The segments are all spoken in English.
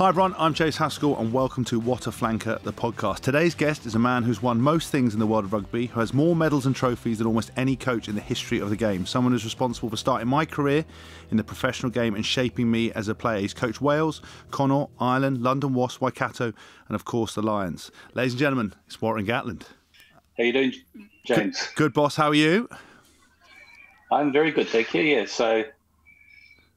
Hi everyone, I'm Chase Haskell and welcome to What Flanker, the podcast. Today's guest is a man who's won most things in the world of rugby, who has more medals and trophies than almost any coach in the history of the game. Someone who's responsible for starting my career in the professional game and shaping me as a player. He's coached Wales, Connaught, Ireland, London Wasp, Waikato and of course the Lions. Ladies and gentlemen, it's Warren Gatland. How you doing, James? Good boss, how are you? I'm very good, thank you, yeah. So,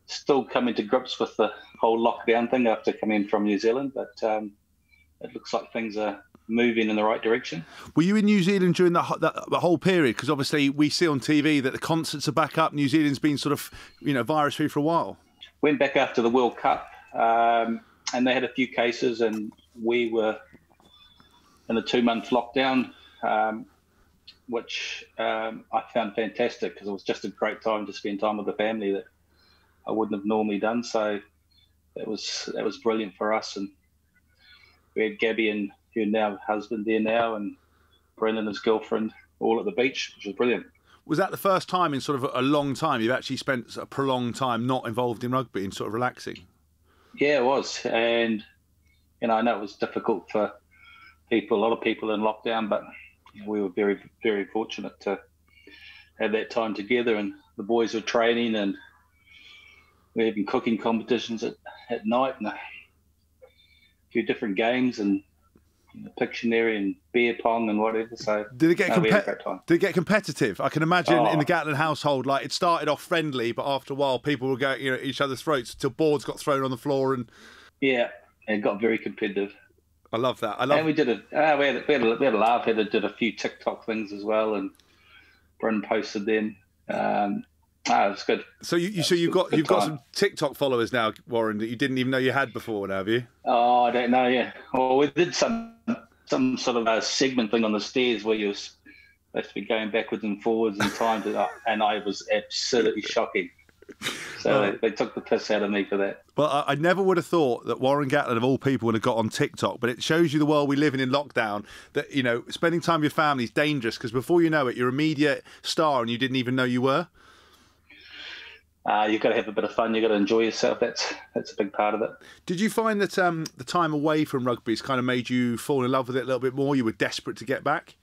still coming to grips with the whole lockdown thing after coming in from New Zealand, but it looks like things are moving in the right direction. Were you in New Zealand during the whole period? Because obviously we see on TV that the concerts are back up. New Zealand's been sort of, you know, virus-free for a while. Went back after the World Cup, and they had a few cases, and we were in a 2-month lockdown, which I found fantastic because it was just a great time to spend time with the family that I wouldn't have normally done, so that was brilliant for us. And we had Gabby and her now husband there now, and Brendan and his girlfriend all at the beach, which was brilliant. Was that the first time in sort of a long time you've actually spent a prolonged time not involved in rugby and sort of relaxing? Yeah, it was, and you know, I know it was difficult for people, a lot of people in lockdown, but we were very, very fortunate to have that time together. And the boys were training and we're having cooking competitions at night and a few different games and Pictionary and beer pong and whatever. So did it get competitive? I can imagine in the Gatland household, like it started off friendly, but after a while people were going, you know, each other's throats till boards got thrown on the floor and yeah, it got very competitive. I love that. And we did we had a laugh. Did a few TikTok things as well, and Bryn posted them. It was good. So you've got some TikTok followers now, Warren, that you didn't even know you had before, now, have you? Oh, I don't know. Yeah. Well, we did some sort of a segment thing on the stairs where you're supposed to be going backwards and forwards in time, and I was absolutely shocking. So they took the piss out of me for that. Well, I never would have thought that Warren Gatland, of all people, would have got on TikTok, but it shows you the world we live in lockdown, that, you know, spending time with your family is dangerous because before you know it, you're a media star and you didn't even know you were. You've got to have a bit of fun. You've got to enjoy yourself. That's a big part of it. Did you find that the time away from rugby has kind of made you fall in love with it a little bit more? You were desperate to get back?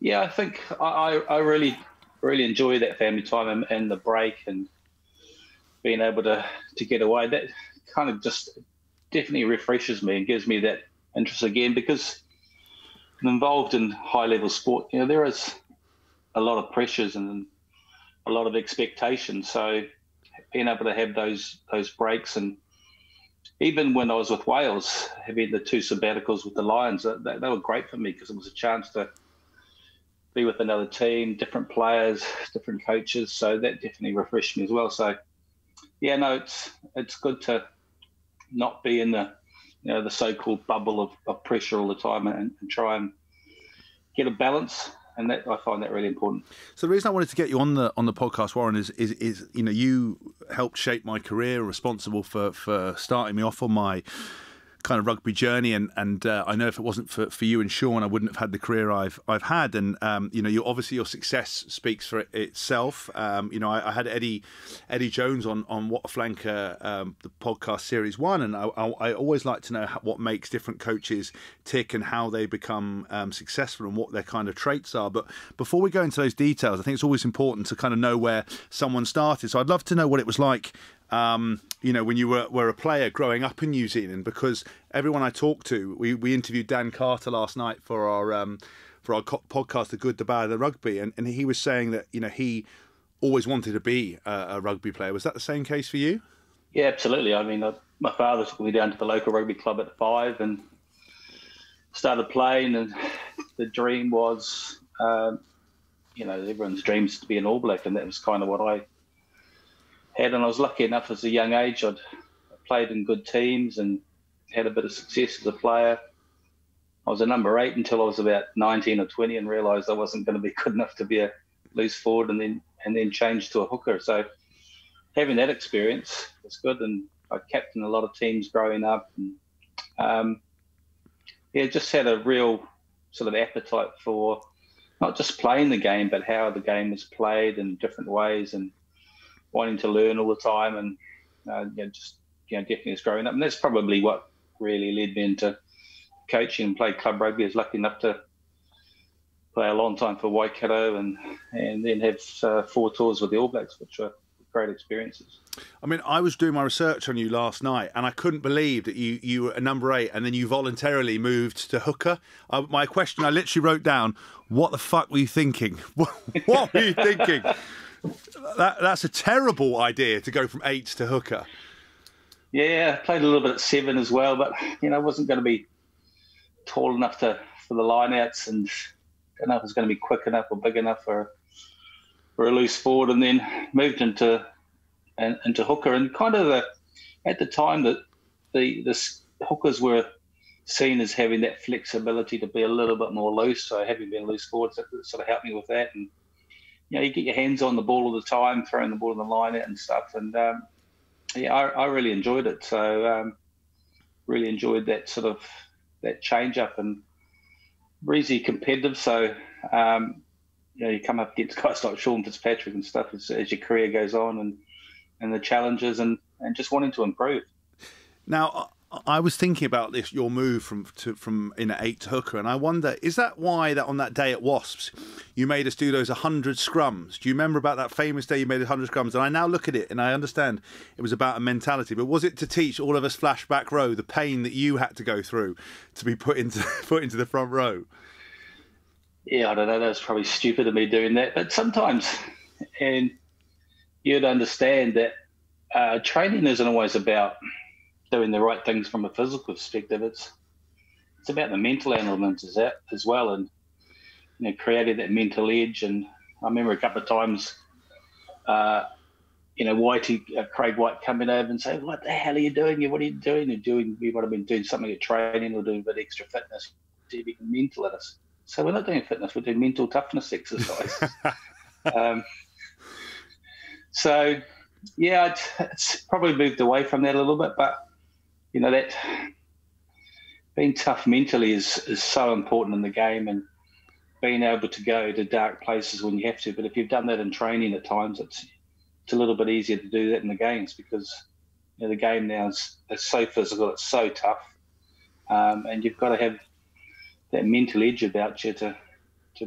Yeah, I think I really, really enjoy that family time and the break and being able to get away. That kind of just definitely refreshes me and gives me that interest again because I'm involved in high-level sport. You know, there is a lot of pressures and a lot of expectations. So being able to have those breaks, and even when I was with Wales, having the 2 sabbaticals with the Lions, they were great for me because it was a chance to be with another team, different players, different coaches. So that definitely refreshed me as well. So yeah, no, it's good to not be in the, you know, the so-called bubble of pressure all the time and try and get a balance. And that, I find that really important. So the reason I wanted to get you on the podcast, Warren, is you know, you helped shape my career, responsible for starting me off on my kind of rugby journey, and I know if it wasn't for you and Sean, I wouldn't have had the career I've had. And you know, your success speaks for itself. You know, I had Eddie Jones on What Flanker, the podcast series 1, and I always like to know what makes different coaches tick and how they become successful and what their kind of traits are. But before we go into those details, I think it's always important to kind of know where someone started. So I'd love to know what it was like, you know, when you were a player growing up in New Zealand, because everyone I talked to, we interviewed Dan Carter last night for our podcast, The Good, The Bad, The Rugby, and he was saying that, you know, he always wanted to be a rugby player. Was that the same case for you? Yeah, absolutely. I mean, my father took me down to the local rugby club at 5 and started playing, and the dream was, you know, everyone's dream is to be an All Black, and that was kind of what I had, and I was lucky enough as a young age. I'd played in good teams and had a bit of success as a player. I was a number 8 until I was about 19 or 20 and realised I wasn't going to be good enough to be a loose forward, and then changed to a hooker. So having that experience was good, and I captained a lot of teams growing up. And, yeah, just had a real sort of appetite for not just playing the game, but how the game was played in different ways, and wanting to learn all the time, and you know, just, you know, definitely as growing up. And that's probably what really led me into coaching and played club rugby. I was lucky enough to play a long time for Waikato and then have 4 tours with the All Blacks, which were great experiences. I mean, I was doing my research on you last night and I couldn't believe that you were a number 8 and then you voluntarily moved to hooker. My question, I literally wrote down, what the fuck were you thinking? What were you thinking? That's a terrible idea to go from 8 to hooker. Yeah, played a little bit at 7 as well, but, you know, I wasn't going to be tall enough for the line-outs and I don't know if it was going to be quick enough or big enough for a loose forward, and then moved into hooker. And kind of at the time that the hookers were seen as having that flexibility to be a little bit more loose, so having been loose forwards, that sort of helped me with that. And, you know, you get your hands on the ball all the time, throwing the ball in the line out and stuff. And, yeah, I really enjoyed it. So really enjoyed that sort of that change-up, and reasonably competitive. So, you know, you come up against guys like Sean Fitzpatrick and stuff as your career goes on and the challenges and just wanting to improve. Now, I was thinking about this, your move from 8 to hooker, and I wonder, is that why that on that day at Wasps you made us do those 100 scrums? Do you remember about that famous day you made 100 scrums? And I now look at it and I understand it was about a mentality, but was it to teach all of us flash back row the pain that you had to go through to be put into the front row? Yeah, I don't know. That was probably stupid of me doing that, but sometimes, and you'd understand that training isn't always about doing the right things from a physical perspective. It's about the mental element as well, and, you know, creating that mental edge. And I remember a couple of times, you know, Craig White coming over and saying, "What the hell are you doing? What are you doing? You might have been doing something at training or doing a bit of extra fitness, being mental at us." So we're not doing fitness; we're doing mental toughness exercise. So, yeah, it's probably moved away from that a little bit, but. You know, that being tough mentally is so important in the game, and being able to go to dark places when you have to. But if you've done that in training at times, it's a little bit easier to do that in the games, because, you know, the game now is so physical, it's so tough, and you've got to have that mental edge about you to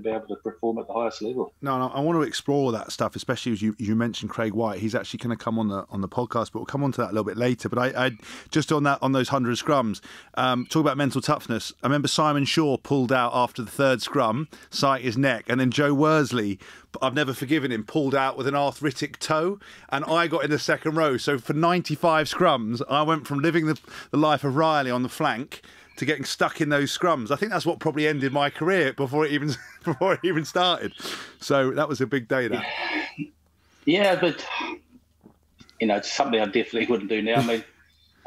be able to perform at the highest level. No, I want to explore that stuff, especially as you mentioned Craig White. He's actually going to come on the podcast, but we'll come on to that a little bit later. But I just on those 100 scrums, talk about mental toughness. I remember Simon Shaw pulled out after the 3rd scrum, site his neck, and then Joe Worsley, I've never forgiven him, pulled out with an arthritic toe, and I got in the second row. So for 95 scrums, I went from living the life of Riley on the flank to getting stuck in those scrums. I think that's what probably ended my career before it even started. So that was a big day, that. Yeah, but, you know, it's something I definitely wouldn't do now. I mean,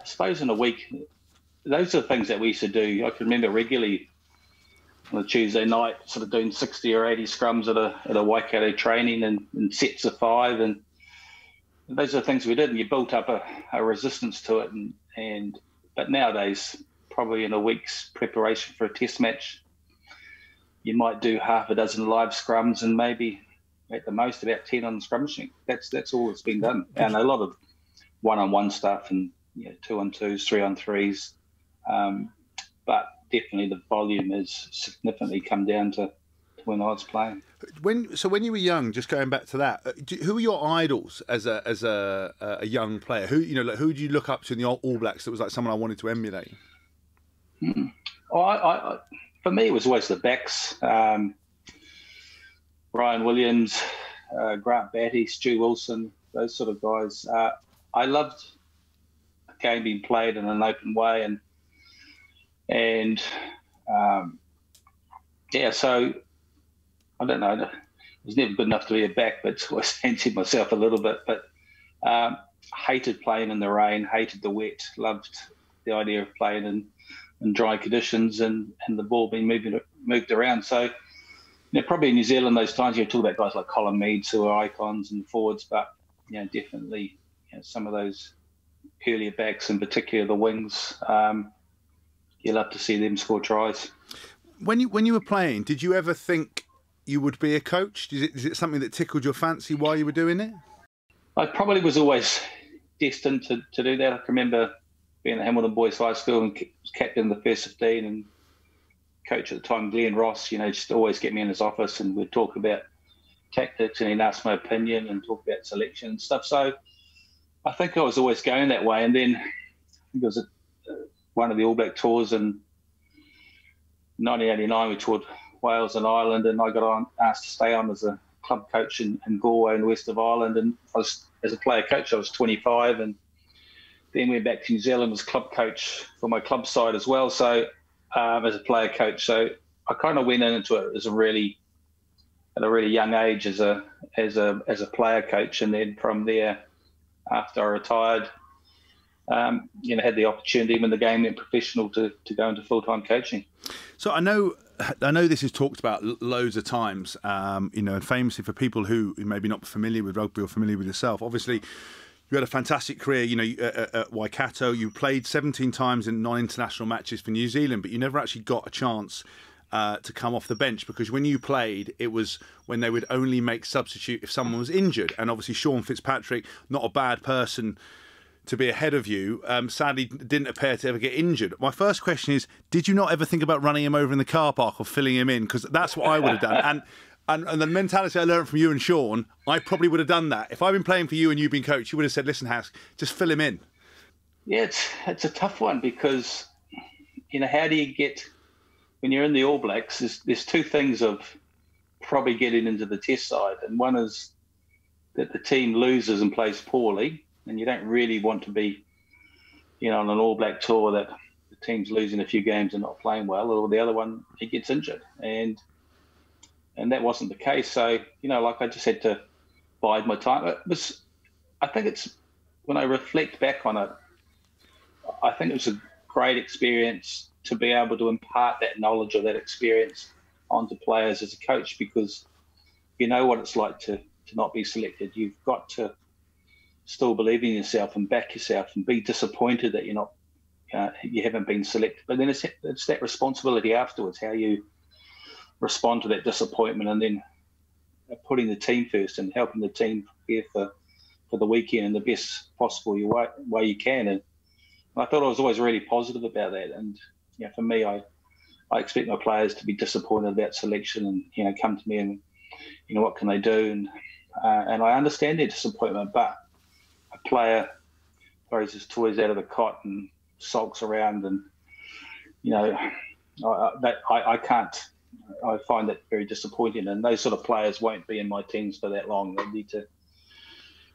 I suppose in a week, those are the things that we used to do. I can remember regularly on a Tuesday night sort of doing 60 or 80 scrums at a Waikato training and sets of 5. And those are the things we did. And you built up a resistance to it. But nowadays, probably in a week's preparation for a test match, you might do half a dozen live scrums and maybe at the most about 10 on the scrum machine. That's all that's been done. And a lot of one-on-one stuff and, you know, 2-on-2s, 3-on-3s. But definitely the volume has significantly come down to when I was playing. So when you were young, just going back to that, who were your idols as a young player? Who, you know, like, who do you look up to in the All Blacks that was like someone I wanted to emulate? For me, it was always the backs. Ryan Williams, Grant Batty, Stu Wilson, those sort of guys. I loved the game being played in an open way, and yeah. So I don't know. I was never good enough to be a back, but I fancied myself a little bit. But hated playing in the rain, hated the wet. Loved the idea of playing in dry conditions and the ball being moved around. So, you know, probably in New Zealand those times you talk about guys like Colin Meads who are icons and forwards, but, you know, definitely, you know, some of those earlier backs, in particular the wings, you love to see them score tries. When you were playing, did you ever think you would be a coach? Is it something that tickled your fancy while you were doing it? I probably was always destined to do that. I can remember being at Hamilton Boys High School and captain of the first 15, and coach at the time, Glenn Ross, you know, just always get me in his office and we'd talk about tactics and he'd ask my opinion and talk about selection and stuff. So I think I was always going that way. And then I think it was one of the All Black tours in 1989, we toured Wales and Ireland, and I got on, asked to stay on as a club coach in Galway and west of Ireland. And I was, as a player coach, I was 25, and then went back to New Zealand as club coach for my club side as well. So as a player coach, so I kind of went into it as at a really young age as a player coach, and then from there, after I retired, you know, had the opportunity when the game went professional to go into full-time coaching. So I know this is talked about loads of times, you know, and famously for people who maybe not familiar with rugby or familiar with yourself. Obviously, you had a fantastic career, you know, at Waikato. You played 17 times in non-international matches for New Zealand, but you never actually got a chance to come off the bench, because when you played, it was when they would only make substitute if someone was injured. And obviously, Sean Fitzpatrick, not a bad person to be ahead of you, sadly didn't appear to ever get injured. My first question is, did you not ever think about running him over in the car park or filling him in? Because that's what I would have done. And the mentality I learned from you and Sean, I probably would have done that. If I've been playing for you and you've been coach, you would have said, listen, Hask, just fill him in. Yeah, it's a tough one, because, you know, how do you get, when you're in the All Blacks, there's two things of probably getting into the test side. And one is that the team loses and plays poorly, and you don't really want to be, you know, on an All Black tour that the team's losing a few games and not playing well, or the other one, he gets injured. And that wasn't the case. So, you know, like, I just had to bide my time. I think it's, when I reflect back on it, I think it was a great experience to be able to impart that knowledge or that experience onto players as a coach, because you know what it's like to not be selected. You've got to still believe in yourself and back yourself and be disappointed that you're not, you haven't been selected. But then it's that responsibility afterwards, how you respond to that disappointment, and then putting the team first and helping the team prepare for the weekend in the best possible way you can. And I thought I was always really positive about that. And you know, for me, I expect my players to be disappointed about selection, and you know, come to me and you know, what can they do? And I understand their disappointment, but a player throws his toys out of the cot and sulks around, and you know, I can't. I find that very disappointing, and those sort of players won't be in my teams for that long. They need to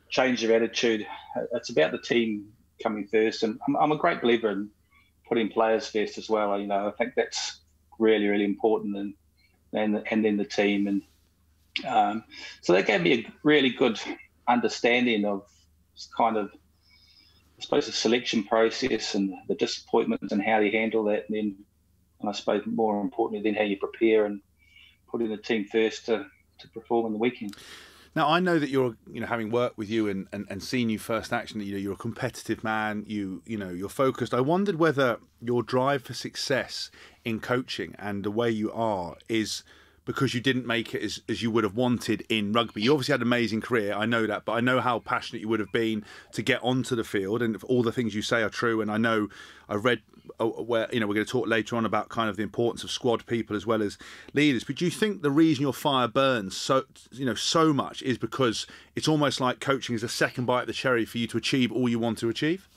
change their attitude. It's about the team coming first, and I'm a great believer in putting players first as well. You know, I think that's really, really important, and then the team, and so that gave me a really good understanding of kind of, I suppose, the selection process and the disappointments and how you handle that, and then. And I suppose more importantly than how you prepare and put in the team first to perform on the weekend. Now, I know that you're, you know, having worked with you and seen you first action, you know, you're a competitive man, you know, you're focused. I wondered whether your drive for success in coaching and the way you are is because you didn't make it as you would have wanted in rugby. You obviously had an amazing career, I know that, but I know how passionate you would have been to get onto the field, and if all the things you say are true. And I know I've read where, you know, we're going to talk later on about kind of the importance of squad people as well as leaders. But do you think the reason your fire burns so, you know, so much is because it's almost like coaching is a second bite at the cherry for you to achieve all you want to achieve?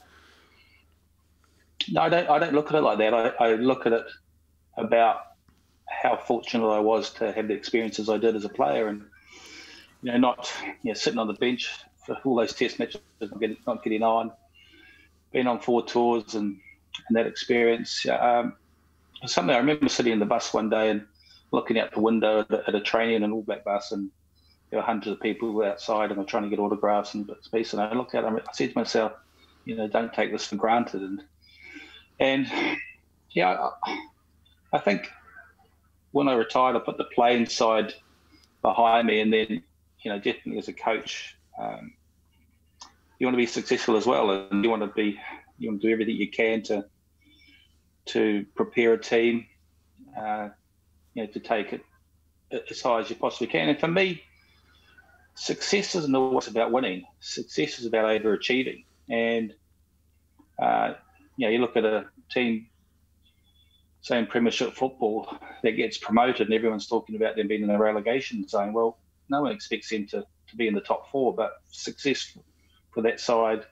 No, I don't look at it like that. I look at it about how fortunate I was to have the experiences I did as a player, and you know, not, you know, sitting on the bench for all those test matches, not getting on, being on 4 tours, and that experience. Something I remember sitting in the bus one day and looking out the window at a train in an All Black bus, and there were hundreds of people outside, and I'm trying to get autographs and bits and pieces. And I looked out, I said to myself, you know, don't take this for granted. And yeah, I think. When I retired, I put the playing side behind me, and then, you know, definitely as a coach, you want to be successful as well, and you want to do everything you can to prepare a team, you know, to take it as high as you possibly can. And for me, success isn't always about winning. Success is about overachieving, and you look at a team, same premiership football, that gets promoted and everyone's talking about them being in a relegation zone. Well, no one expects them to be in the top four, but success for that side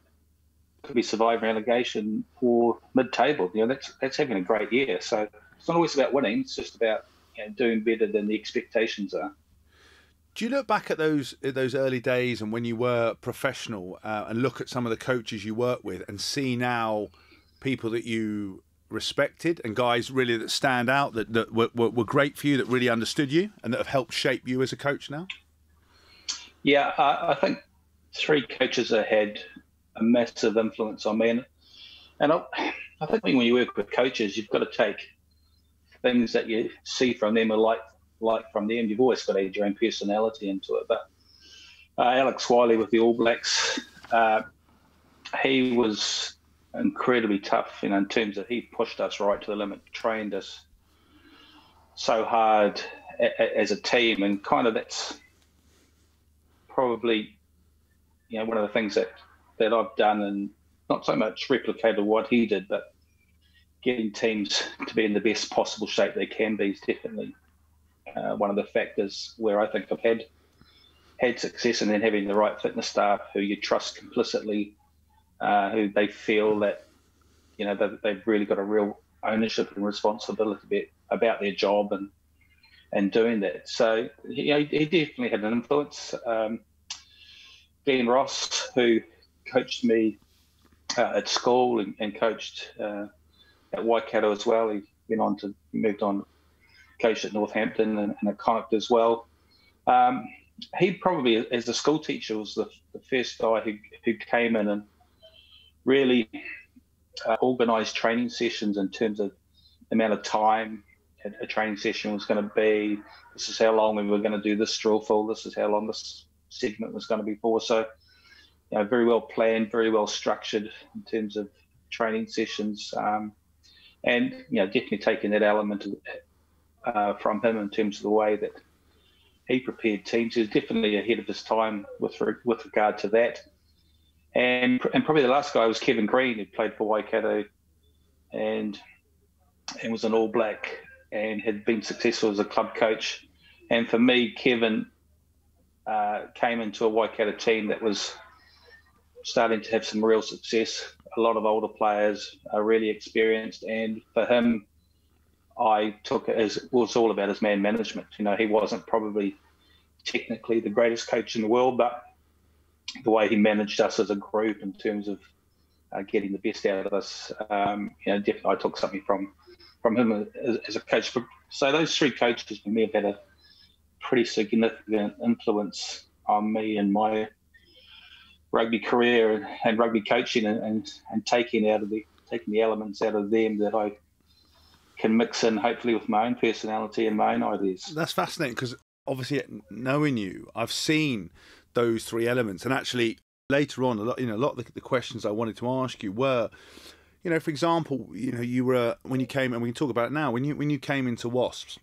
could be surviving relegation or mid-table. That's having a great year. So it's not always about winning. It's just about doing better than the expectations are. Do you look back at those early days and when you were professional and look at some of the coaches you work with and see now people that you respected and guys really that stand out, that were great for you, that really understood you and that have helped shape you as a coach now? Yeah, I think three coaches have had a massive influence on me. And I think when you work with coaches, you've got to take things that you see from them or like from them. You've always got to add your own personality into it. But Alex Wiley with the All Blacks, he was incredibly tough, in terms of he pushed us right to the limit, trained us so hard as a team. And kind of that's probably, one of the things that I've done, and not so much replicated what he did, but getting teams to be in the best possible shape they can be is definitely one of the factors where I think I've had success, and then having the right fitness staff who you trust complicitly, who they feel that they've really got a real ownership and responsibility about their job and doing that. So he definitely had an influence. Ben Ross, who coached me at school and coached at Waikato as well. He moved on, coached at Northampton and at Connacht as well. He probably, as a school teacher, was the first guy who came in and really organised training sessions in terms of the amount of time a training session was going to be. This is how long we were going to do this drill for. This is how long this segment was going to be for. So, very well planned, very well structured in terms of training sessions, and definitely taking that element of from him in terms of the way that he prepared teams. He was definitely ahead of his time with regard to that. And probably the last guy was Kevin Green, who played for Waikato and was an All Black and had been successful as a club coach. And for me, Kevin came into a Waikato team that was starting to have some real success. A lot of older players are really experienced, and for him, I took it as, well, it's all about his man management. He wasn't probably technically the greatest coach in the world, but the way he managed us as a group in terms of getting the best out of us, definitely I took something from him as a coach. So those three coaches for me have had a pretty significant influence on me and my rugby career and rugby coaching, and taking the elements out of them that I can mix in, hopefully, with my own personality and my own ideas. That's fascinating, because obviously, knowing you, I've seen those three elements. And actually, later on, a lot of the questions I wanted to ask you were, for example, you were, when you came, and we can talk about it now, when you came into Wasps,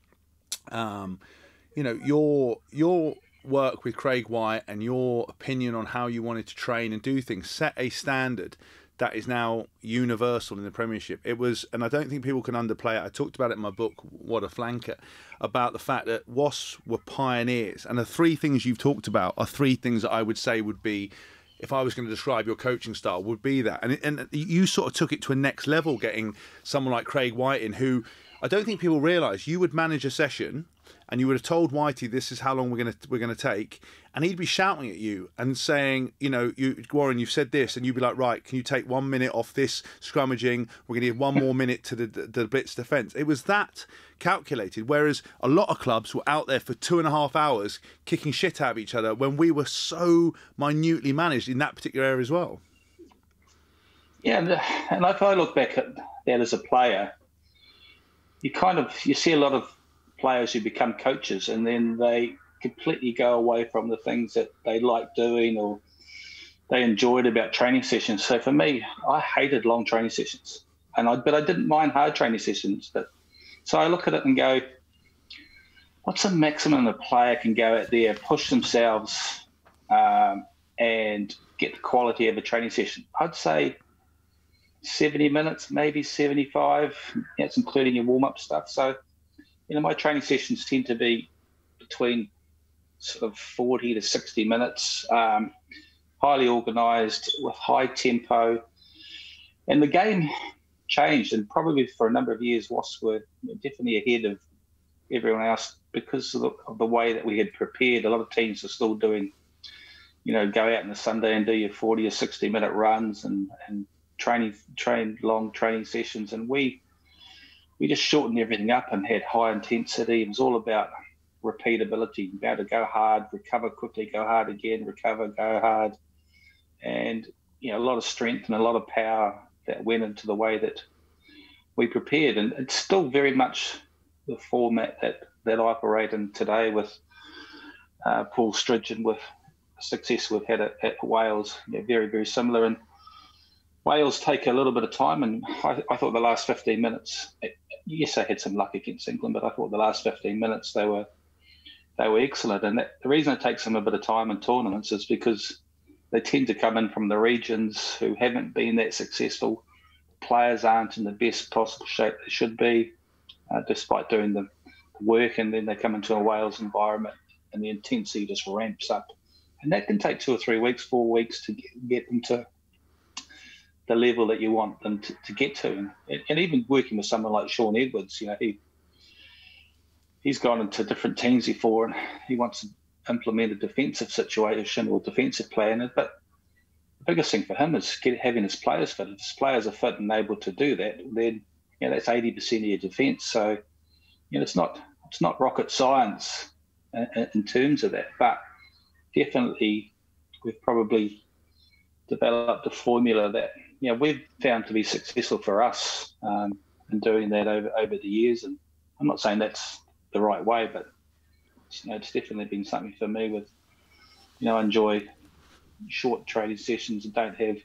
your work with Craig White and your opinion on how you wanted to train and do things set a standard that is now universal in the Premiership. It was, and I don't think people can underplay it. I talked about it in my book, What Flanker, about the fact that Wasps were pioneers. And the three things you've talked about are three things that I would say would be, if I was going to describe your coaching style, would be that. And you sort of took it to a next level, getting someone like Craig White in, who I don't think people realise you would manage a session and you would have told Whitey, this is how long we're going to take, and he'd be shouting at you and saying, Warren, you've said this, and you'd be like, right, can you take 1 minute off this scrummaging? We're going to give one more minute to the blitz defence. It was that calculated, whereas a lot of clubs were out there for 2.5 hours kicking shit out of each other when we were so minutely managed in that particular area as well. Yeah, and if I look back at that as a player, you see a lot of players who become coaches and then they completely go away from the things that they like doing or they enjoyed about training sessions. So for me, I hated long training sessions, but I didn't mind hard training sessions. So I look at it and go, what's the maximum a player can go out there, push themselves, and get the quality of a training session? I'd say 70 minutes, maybe 75. That's including your warm-up stuff. So, you know, my training sessions tend to be between sort of 40 to 60 minutes, highly organised with high tempo. And the game changed, and probably for a number of years, Wasps were definitely ahead of everyone else because of the way that we had prepared. A lot of teams are still doing, you know, go out on a Sunday and do your 40 or 60-minute runs and train long training sessions. And we just shortened everything up and had high intensity. It was all about repeatability, about to go hard, recover quickly, go hard again, recover, go hard. And, you know, a lot of strength and a lot of power that went into the way that we prepared. And it's still very much the format that I operate in today with Paul Stridgeon, with success we've had at Wales. They're very, very similar. And Wales take a little bit of time, and I thought the last 15 minutes, yes, they had some luck against England, but I thought the last 15 minutes they were excellent. And the reason it takes them a bit of time in tournaments is because they tend to come in from the regions who haven't been that successful. Players aren't in the best possible shape they should be, despite doing the work, and then they come into a Wales environment and the intensity just ramps up. And that can take 2 or 3 weeks, 4 weeks to get them to the level that you want them to get to. And even working with someone like Sean Edwards, you know, he's gone into different teams before, and he wants to implement a defensive situation or defensive plan. But the biggest thing for him is having his players fit. If his players are fit and able to do that, then, you know, that's 80% of your defence. So, you know, it's not rocket science in terms of that, but definitely we've probably developed a formula that, you know, we've found to be successful for us in doing that over the years. And I'm not saying that's the right way, but, you know, it's definitely been something for me with, you know, I enjoy short training sessions and don't have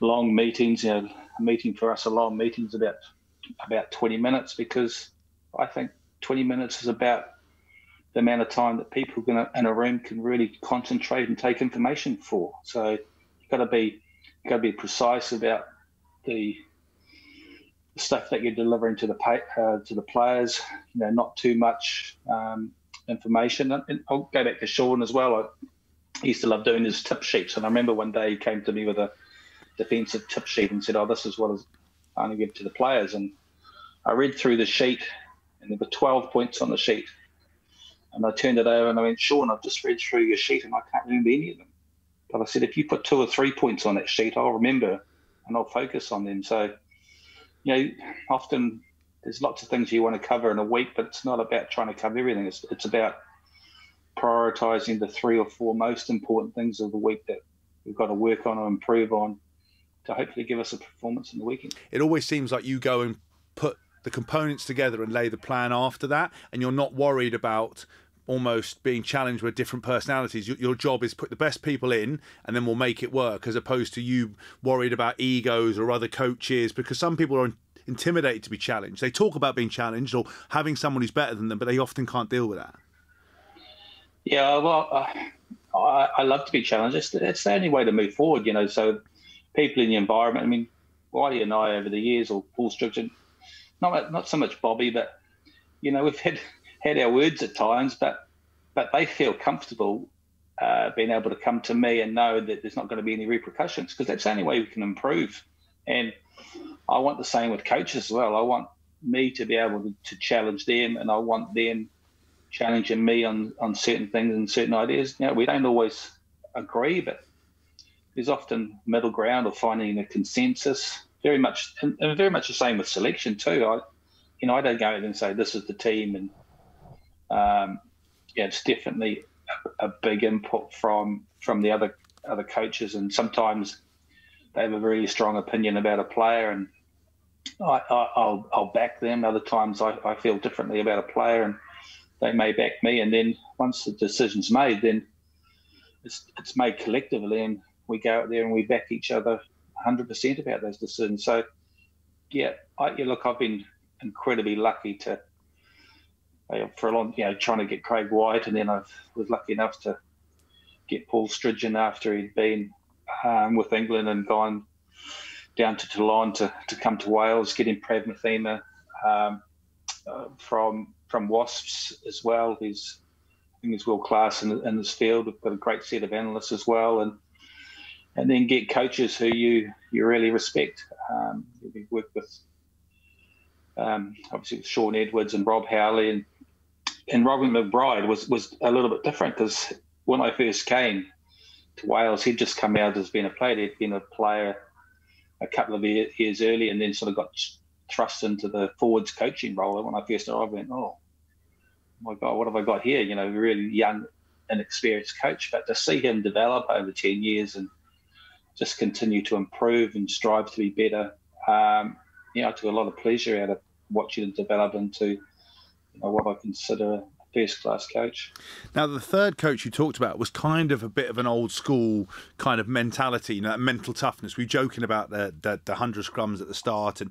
long meetings. You know, a meeting for us, a long meeting's about 20 minutes, because I think 20 minutes is about the amount of time that people in a room can really concentrate and take information for. So you've got to be precise about the stuff that you're delivering to the players. You know, not too much information. And I'll go back to Sean as well. I used to love doing his tip sheets, and I remember one day he came to me with a defensive tip sheet and said, "Oh, this is what I'm going to give to the players." And I read through the sheet, and there were 12 points on the sheet. And I turned it over and I went, "Sean, I've just read through your sheet and I can't remember any of them." But I said, if you put 2 or 3 points on that sheet, I'll remember and I'll focus on them. So, you know, often there's lots of things you want to cover in a week, but it's not about trying to cover everything. It's about prioritising the 3 or 4 most important things of the week that we've got to work on or improve on to hopefully give us a performance in the weekend. It always seems like you go and put the components together and lay the plan after that, and you're not worried about almost being challenged with different personalities. Your job is put the best people in and then we'll make it work, as opposed to you worried about egos or other coaches, because some people are intimidated to be challenged. They talk about being challenged or having someone who's better than them, but they often can't deal with that. Yeah, well, I love to be challenged. It's the only way to move forward, you know. So people in the environment, I mean, Whitey and I over the years, or Paul Stridgeon, not so much Bobby, but, you know, we've had our words at times, but they feel comfortable being able to come to me and know that there's not going to be any repercussions, because that's the only way we can improve. And I want the same with coaches as well. I want me to be able to challenge them, and I want them challenging me on certain things and certain ideas. You know, we don't always agree, but there's often middle ground or finding a consensus. Very much, and very much the same with selection too. I don't go in and say this is the team, and yeah, it's definitely a big input from the other coaches, and sometimes they have a very strong opinion about a player, and I'll back them. Other times I feel differently about a player, and they may back me. And then once the decision's made, then it's made collectively, and we go out there and we back each other 100% about those decisions. So, yeah, I've been incredibly lucky for a long, you know, trying to get Craig White, and then I was lucky enough to get Paul Stridgeon after he'd been with England and gone down to Toulon to come to Wales, getting Pragmathema from Wasps as well. He's, I think he's world class in this field. We've got a great set of analysts as well, and then get coaches who you really respect. We've worked with obviously with Sean Edwards and Rob Howley, and Robin McBride was a little bit different, because when I first came to Wales, he'd just come out as being a player. He'd been a player a couple of years earlier, and then sort of got thrust into the forwards coaching role. And when I first arrived, I went, "Oh my God, what have I got here?" You know, really young, inexperienced coach. But to see him develop over 10 years and just continue to improve and strive to be better, you know, I took a lot of pleasure out of watching him develop into, you know, what I consider first-class coach. Now, the third coach you talked about was kind of a bit of an old-school kind of mentality, you know, that mental toughness. We were joking about the 100 scrums at the start, and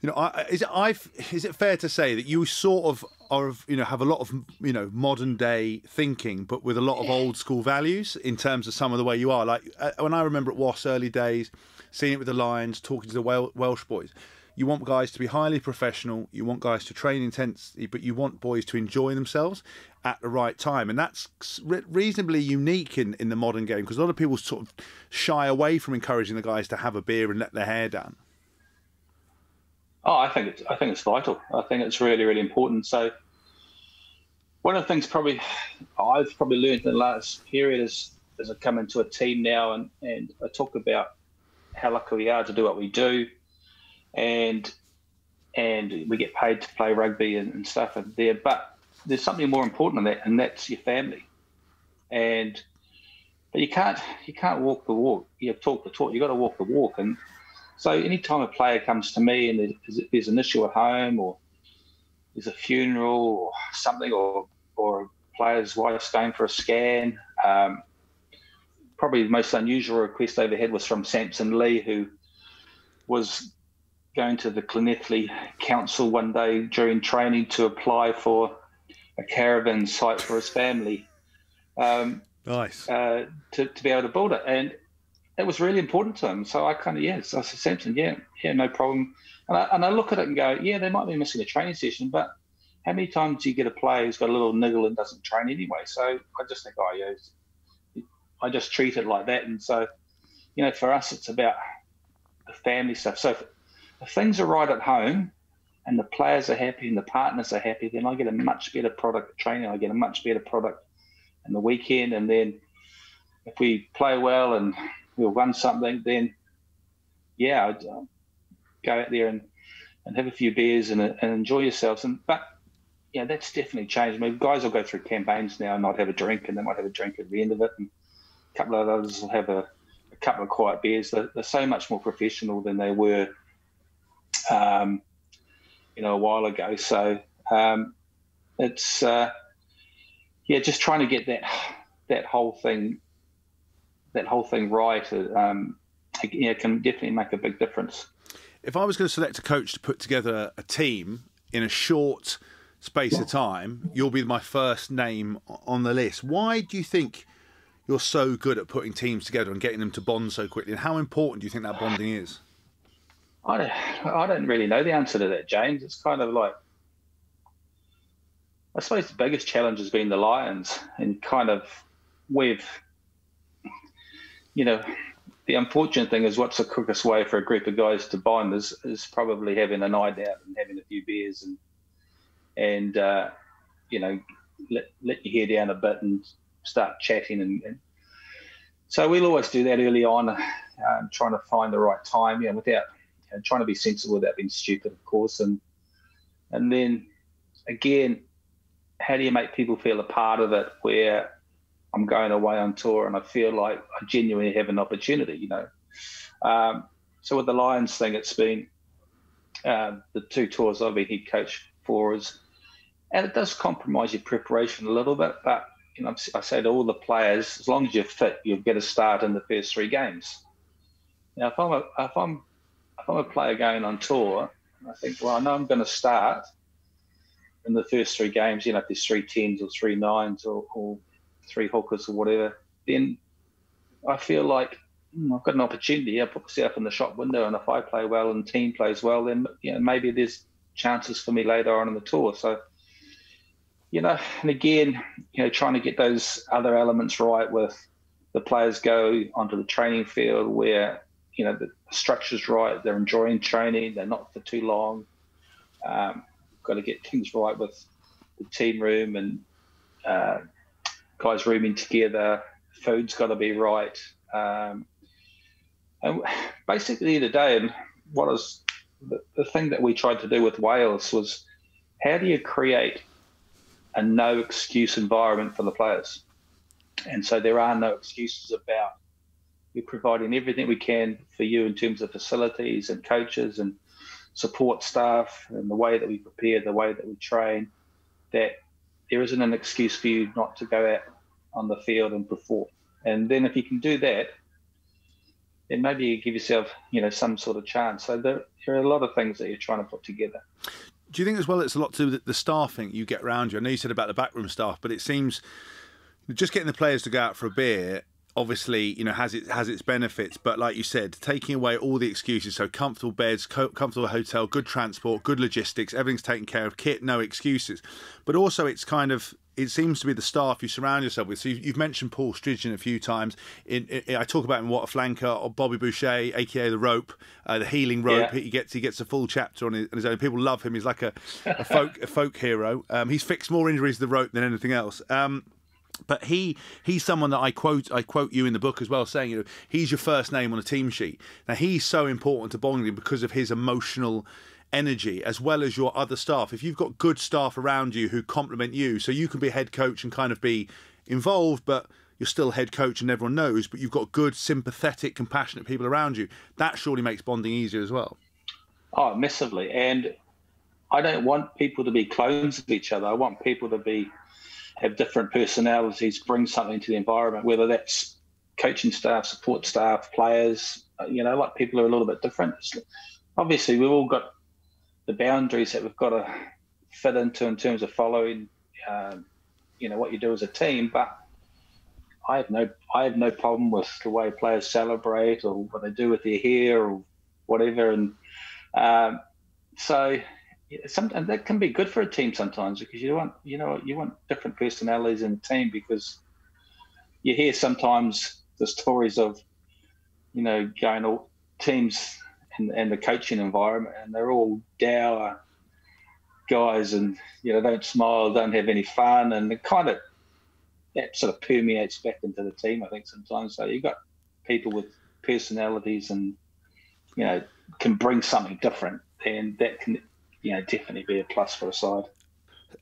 you know, is it fair to say that you sort of are, you know, have a lot of, you know, modern-day thinking, but with a lot of old-school values in terms of some of the way you are? Like when I remember at Wasps early days, seeing it with the Lions, talking to the Welsh boys. You want guys to be highly professional. You want guys to train intensely, but you want boys to enjoy themselves at the right time. And that's reasonably unique in the modern game, because a lot of people sort of shy away from encouraging the guys to have a beer and let their hair down. Oh, I think it's vital. I think it's really, really important. So one of the things I've probably learned in the last period is, as I come into a team now and I talk about how lucky we are to do what we do, and we get paid to play rugby and stuff in there, but there's something more important than that, and that's your family. And but you can't walk the walk. You talk the talk. You got to walk the walk. And so anytime a player comes to me and there's an issue at home, or there's a funeral or something, or a player's wife's going for a scan, probably the most unusual request I ever had was from Samson Lee, who was going to the Llanelli Council one day during training to apply for a caravan site for his family. Nice. To be able to build it. And it was really important to him. So I kind of, yes, I said, Samson, yeah, no problem. And I look at it and go, yeah, they might be missing a training session, but how many times do you get a player who's got a little niggle and doesn't train anyway? So I just think, oh, yeah, I just treat it like that. And so, you know, for us, it's about the family stuff. So if things are right at home and the players are happy and the partners are happy, then I get a much better product at training. I get a much better product in the weekend. And then if we play well and we'll run something, then, yeah, I'd go out there and have a few beers and enjoy yourselves. But, yeah, that's definitely changed. I mean, guys will go through campaigns now and not have a drink, and they might have a drink at the end of it, and a couple of others will have a couple of quiet beers. They're so much more professional than they were you know, a while ago. So it's yeah, just trying to get that whole thing right. You know, can definitely make a big difference. If I was going to select a coach to put together a team in a short space of time, you'll be my first name on the list. Why do you think you're so good at putting teams together and getting them to bond so quickly? And how important do you think that bonding is? I don't really know the answer to that, James. It's kind of like, I suppose the biggest challenge has been the Lions, and kind of we've, you know, the unfortunate thing is what's the quickest way for a group of guys to bond is probably having a night out and having a few beers and you know, let your hair down a bit and start chatting. And so we'll always do that early on, trying to find the right time, you know, without... and trying to be sensible without being stupid, of course. And then, again, how do you make people feel a part of it, where I'm going away on tour and I feel like I genuinely have an opportunity, you know? So with the Lions thing, it's been the two tours I've been head coach for is, and it does compromise your preparation a little bit, but, you know, I say to all the players, as long as you're fit, you'll get a start in the first three games. Now, if I'm a player going on tour, I think, well, I know I'm going to start in the first three games, you know, if there's 3 tens or 3 nines or 3 hookers or whatever, then I feel like I've got an opportunity here, put myself in the shop window, and if I play well and the team plays well, then you know, maybe there's chances for me later on in the tour. So, you know, and again, you know, trying to get those other elements right with the players go onto the training field where, you know, the structure's right, they're enjoying training, they're not for too long. Got to get things right with the team room and guys rooming together. Food's got to be right. And basically the day, and what was the thing that we tried to do with Wales was, how do you create a no excuse environment for the players? And so there are no excuses about, we're providing everything we can for you in terms of facilities and coaches and support staff and the way that we prepare, the way that we train, that there isn't an excuse for you not to go out on the field and perform. And then if you can do that, then maybe you give yourself, you know, some sort of chance. So there are a lot of things that you're trying to put together. Do you think as well it's a lot to do with the staffing you get around you? I know you said about the backroom staff, but it seems just getting the players to go out for a beer, obviously, you know, has its benefits. But like you said, taking away all the excuses, so comfortable beds, comfortable hotel, good transport, good logistics, everything's taken care of, kit, no excuses. But also it's kind of, it seems to be the staff you surround yourself with. So you've mentioned Paul Stridgeon a few times. I talk about him in What Flanker, or Bobby Boucher, a.k.a. The Rope, the Healing Rope. Yeah. He gets a full chapter on his own. People love him. He's like a folk hero. He's fixed more injuries to The Rope than anything else. But he's someone that I quote you in the book as well, saying, you know, he's your first name on a team sheet. Now, he's so important to Bongling because of his emotional energy, as well as your other staff. If you've got good staff around you who complement you, so you can be head coach and kind of be involved, but you're still head coach and everyone knows, but you've got good, sympathetic, compassionate people around you, that surely makes bonding easier as well. Oh, massively. And I don't want people to be clones of each other. I want people to have different personalities, bring something to the environment, whether that's coaching staff, support staff, players, you know, like people are a little bit different. Obviously, we've all got the boundaries that we've got to fit into in terms of following, you know, what you do as a team. But I have no problem with the way players celebrate or what they do with their hair or whatever. And so sometimes that can be good for a team sometimes, because you want different personalities in a team, because you hear sometimes the stories of, you know, going all teams and the coaching environment, and they're all dour guys, and you know, don't smile, don't have any fun, and it kind of, that sort of permeates back into the team, I think, sometimes. So you've got people with personalities, and you know, can bring something different, and that can, you know, definitely be a plus for a side.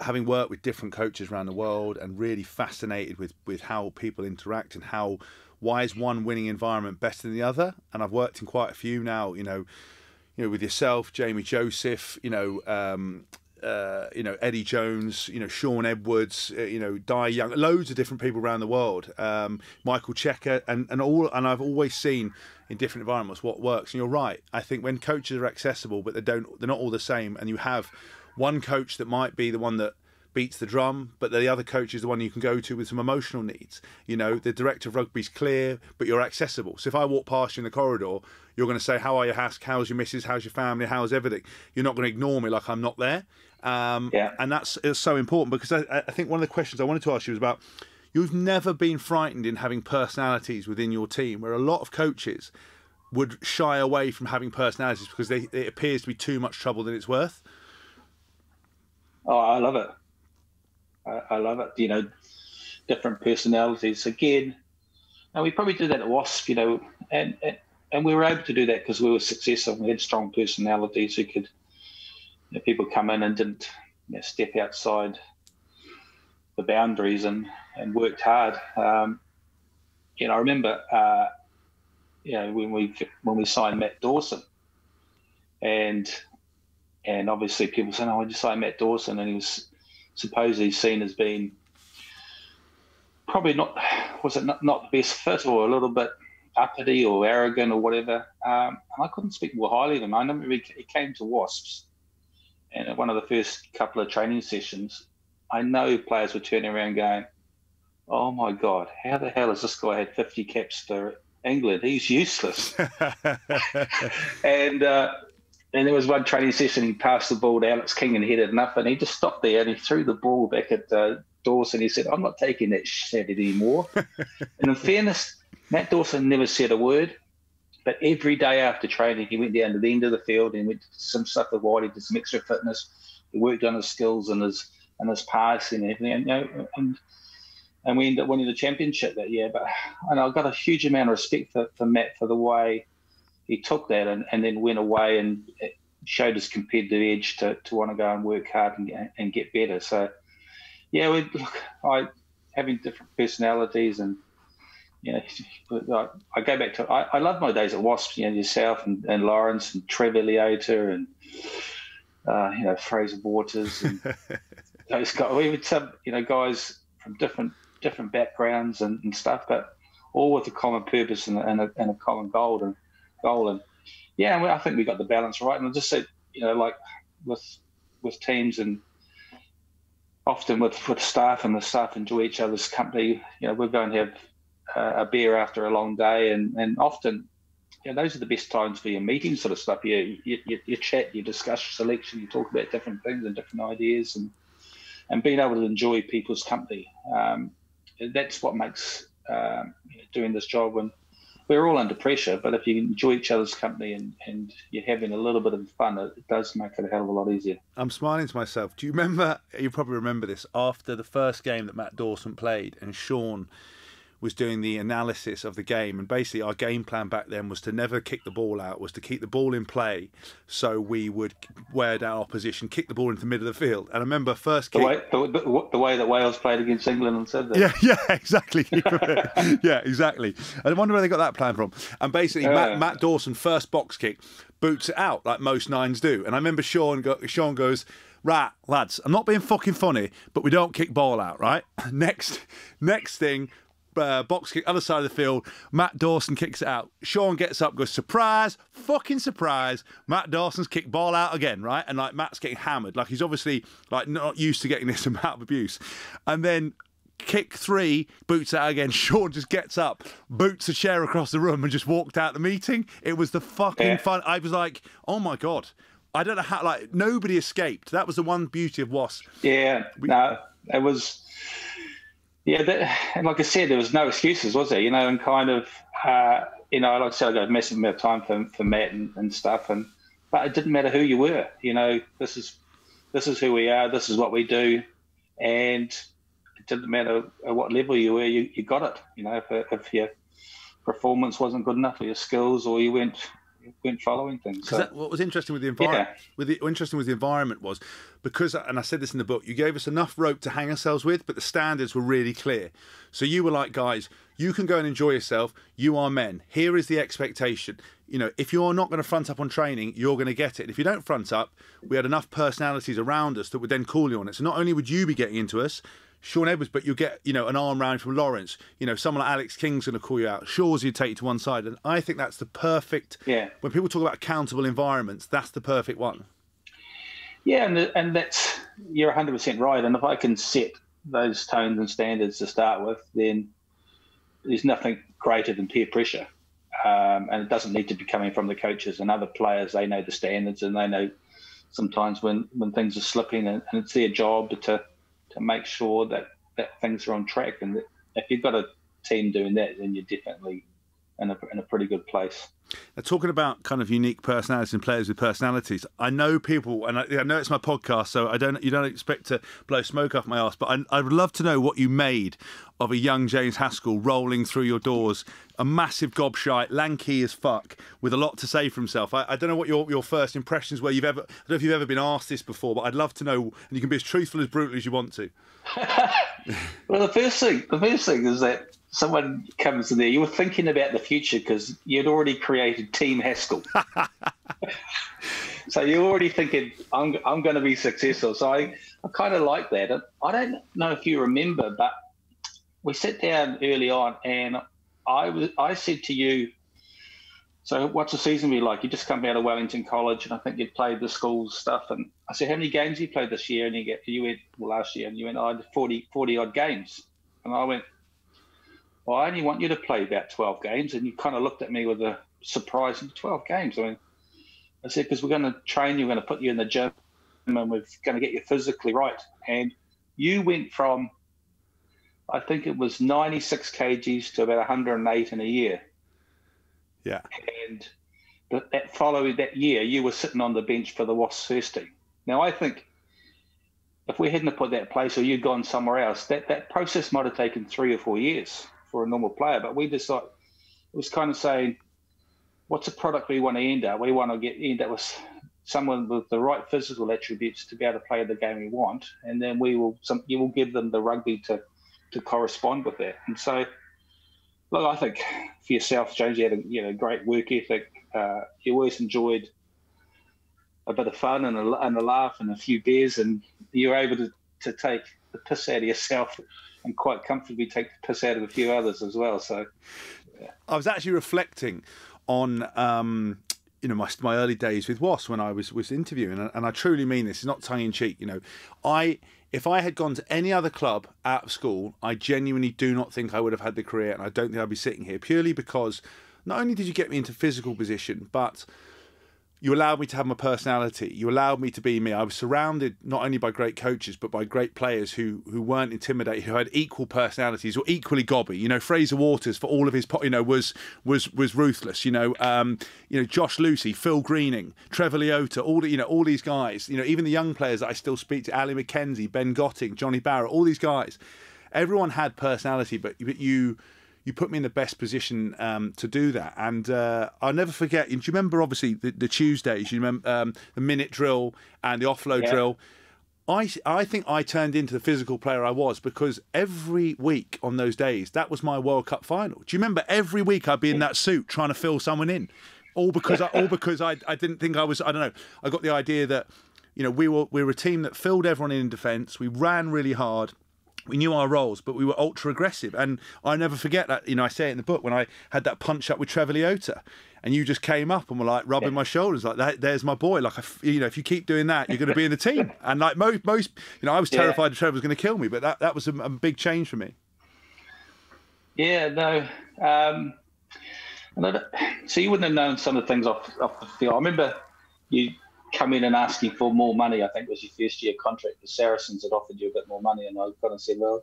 Having worked with different coaches around the world and really fascinated with how people interact and how, why is one winning environment better than the other? And I've worked in quite a few now, you know, with yourself, Jamie Joseph, you know, Eddie Jones, you know, Sean Edwards, you know, Di Young, loads of different people around the world, Michael Checker, and all. And I've always seen in different environments what works. And you're right. I think when coaches are accessible, but they're not all the same. And you have one coach that might be the one that beats the drum, but the other coach is the one you can go to with some emotional needs. You know, the director of rugby's clear, but you're accessible. So if I walk past you in the corridor, you're going to say, how are you, Hask? How's your missus? How's your family? How's everything? You're not going to ignore me like I'm not there. Yeah. And it's so important, because I think one of the questions I wanted to ask you was about, you've never been frightened in having personalities within your team, where a lot of coaches would shy away from having personalities because it appears to be too much trouble than it's worth. Oh, I love it. I love it. You know, different personalities again, and we probably do that at Wasp, you know, and we were able to do that because we were successful. We had strong personalities who could, you know, people come in and didn't, you know, step outside the boundaries and worked hard. You know, I remember, you know, when we signed Matt Dawson, and obviously people said, "Oh, I just signed Matt Dawson," and he was supposedly seen as being probably not the best fit, or a little bit uppity or arrogant or whatever. And I couldn't speak more highly of him. I remember he came to Wasps, and at one of the first couple of training sessions, I know players were turning around going, "Oh my God, how the hell has this guy had 50 caps for England, he's useless. And there was one training session, he passed the ball to Alex King and headed nothing. He just stopped there and he threw the ball back at Dawson. He said, "I'm not taking that shit anymore." And in fairness, Matt Dawson never said a word, but every day after training, he went down to the end of the field and went to some stuff with Whitey, did some extra fitness. He worked on his skills and his passing and everything. And we ended up winning the championship that year. But and I've got a huge amount of respect for Matt for the way he took that and then went away and showed his competitive edge to want to go and work hard and get better. So, yeah, having different personalities and, you know, I go back to I love my days at Wasp, you know, yourself and Lawrence and Trevor Leota and, you know, Fraser Waters and those guys. We had some, you know, guys from different backgrounds and stuff, but all with a common purpose and a common goal. And yeah, I think we got the balance right. And I just said, you know, like with teams and often with staff, and the staff enjoy each other's company. You know, we're going to have a beer after a long day, and often, you know, those are the best times for your meeting sort of stuff. You chat, you discuss selection, you talk about different things and different ideas, and being able to enjoy people's company. That's what makes doing this job. When we're all under pressure, but if you enjoy each other's company and you're having a little bit of fun, it does make it a hell of a lot easier. I'm smiling to myself. Do you remember, you probably remember this, after the first game that Matt Dawson played and Sean was doing the analysis of the game, and basically our game plan back then was to never kick the ball out, was to keep the ball in play, so we would wear down opposition, kick the ball into the middle of the field. And I remember first kick... The way that Wales played against England and said that. Yeah, exactly. Yeah, exactly. I wonder where they got that plan from. And basically Matt Dawson, first box kick, boots it out like most nines do. And I remember Sean goes... "Right, lads, I'm not being fucking funny, but we don't kick ball out, right? Next thing... box kick, other side of the field. Matt Dawson kicks it out. Sean gets up, goes, "Surprise, fucking surprise. Matt Dawson's kicked ball out again," right? And like Matt's getting hammered. Like he's obviously like not used to getting this amount of abuse. And then kick three, boots out again. Sean just gets up, boots a chair across the room and just walked out the meeting. It was the fucking fun. I was like, oh my God. I don't know how, like, nobody escaped. That was the one beauty of Wasp. Yeah, no, it was... Yeah, and like I said, there was no excuses, was there? You know, and kind of, you know, like I said, I got a massive amount of time for Matt and stuff, but it didn't matter who you were. You know, this is who we are. This is what we do, and it didn't matter at what level you were. You got it. You know, if your performance wasn't good enough, or your skills, or you weren't following things. So. What was interesting with the environment, was because, and I said this in the book, you gave us enough rope to hang ourselves with, but the standards were really clear. So you were like, guys, you can go and enjoy yourself. You are men. Here is the expectation. You know, if you're not going to front up on training, you're going to get it. And if you don't front up, we had enough personalities around us that would then call you on it. So not only would you be getting into us, Sean Edwards, but you'll get, you know, an arm round from Lawrence. You know, someone like Alex King's going to call you out. Shaw's, you take you to one side. And I think that's the perfect... Yeah. When people talk about accountable environments, that's the perfect one. Yeah, and that's... You're 100% right. And if I can set those tones and standards to start with, then there's nothing greater than peer pressure. And it doesn't need to be coming from the coaches and other players. They know the standards and they know sometimes when things are slipping and it's their job to make sure that things are on track. And that if you've got a team doing that, then you're definitely in a pretty good place. Now, talking about kind of unique personalities and players with personalities, I know people, and I know it's my podcast, so you don't expect to blow smoke off my ass, but I would love to know what you made of a young James Haskell rolling through your doors, a massive gobshite, lanky as fuck, with a lot to say for himself. I don't know what your first impressions were. I don't know if you've ever been asked this before, but I'd love to know, and you can be as truthful as brutal as you want to. Well, the first thing is that someone comes in there, you were thinking about the future because you'd already created Team Haskell. So you're already thinking, I'm going to be successful. So I kind of like that. And I don't know if you remember, but we sat down early on and I said to you, so what's the season be like? You just come out of Wellington College and I think you'd played the school stuff. And I said, how many games have you played this year? And you went, well, last year. And you went, I had 40 odd games. And I went, well, I only want you to play about 12 games. And you kind of looked at me with a surprise, 12 games. I mean, I said, because we're going to train you, we're going to put you in the gym, and we're going to get you physically right. And you went from, I think it was 96 kgs to about 108 in a year. Yeah. And that followed that year, you were sitting on the bench for the Wasps first team. Now, I think if we hadn't put that in place, or you'd gone somewhere else, that process might have taken 3 or 4 years for a normal player. But we just like, it was kind of saying, what's the product we want to end up? We want to end up with someone with the right physical attributes to be able to play the game we want, and then you will give them the rugby to correspond with that. And so, look, I think for yourself, James, you had a great work ethic. You always enjoyed a bit of fun and a laugh and a few beers, and you were able to take the piss out of yourself and quite comfortably take the piss out of a few others as well. So, yeah. I was actually reflecting on my early days with Wasp when I was interviewing, and I truly mean this, it's not tongue in cheek. If I had gone to any other club out of school, I genuinely do not think I would have had the career, and I don't think I'd be sitting here, purely because not only did you get me into physical position, but you allowed me to have my personality. You allowed me to be me. I was surrounded not only by great coaches, but by great players who weren't intimidated, who had equal personalities or equally gobby. Fraser Waters, for all of his, was ruthless. Josh Lucy, Phil Greening, Trevor Leota, all these guys. Even the young players that I still speak to, Ali McKenzie, Ben Gotting, Johnny Barrett, all these guys. Everyone had personality, but you put me in the best position to do that. And I'll never forget, do you remember, obviously, the Tuesdays, you remember the minute drill and the offload drill? I think I turned into the physical player I was, because every week on those days, that was my World Cup final. Do you remember every week I'd be in that suit trying to fill someone in? All because I didn't think I was, I don't know, I got the idea that, we were a team that filled everyone in defence, we ran really hard, we knew our roles, but we were ultra aggressive. And I never forget that, I say it in the book, when I had that punch up with Trevor Leota, and you just came up and were like rubbing my shoulders like that. There's my boy. Like, if you keep doing that, you're going to be in the team. And like most, I was terrified that Trevor was going to kill me, but that was a big change for me. Yeah, no. So you wouldn't have known some of the things off the field. I remember you come in and asking for more money. I think it was your first year contract. The Saracens had offered you a bit more money, and I kind of said, well,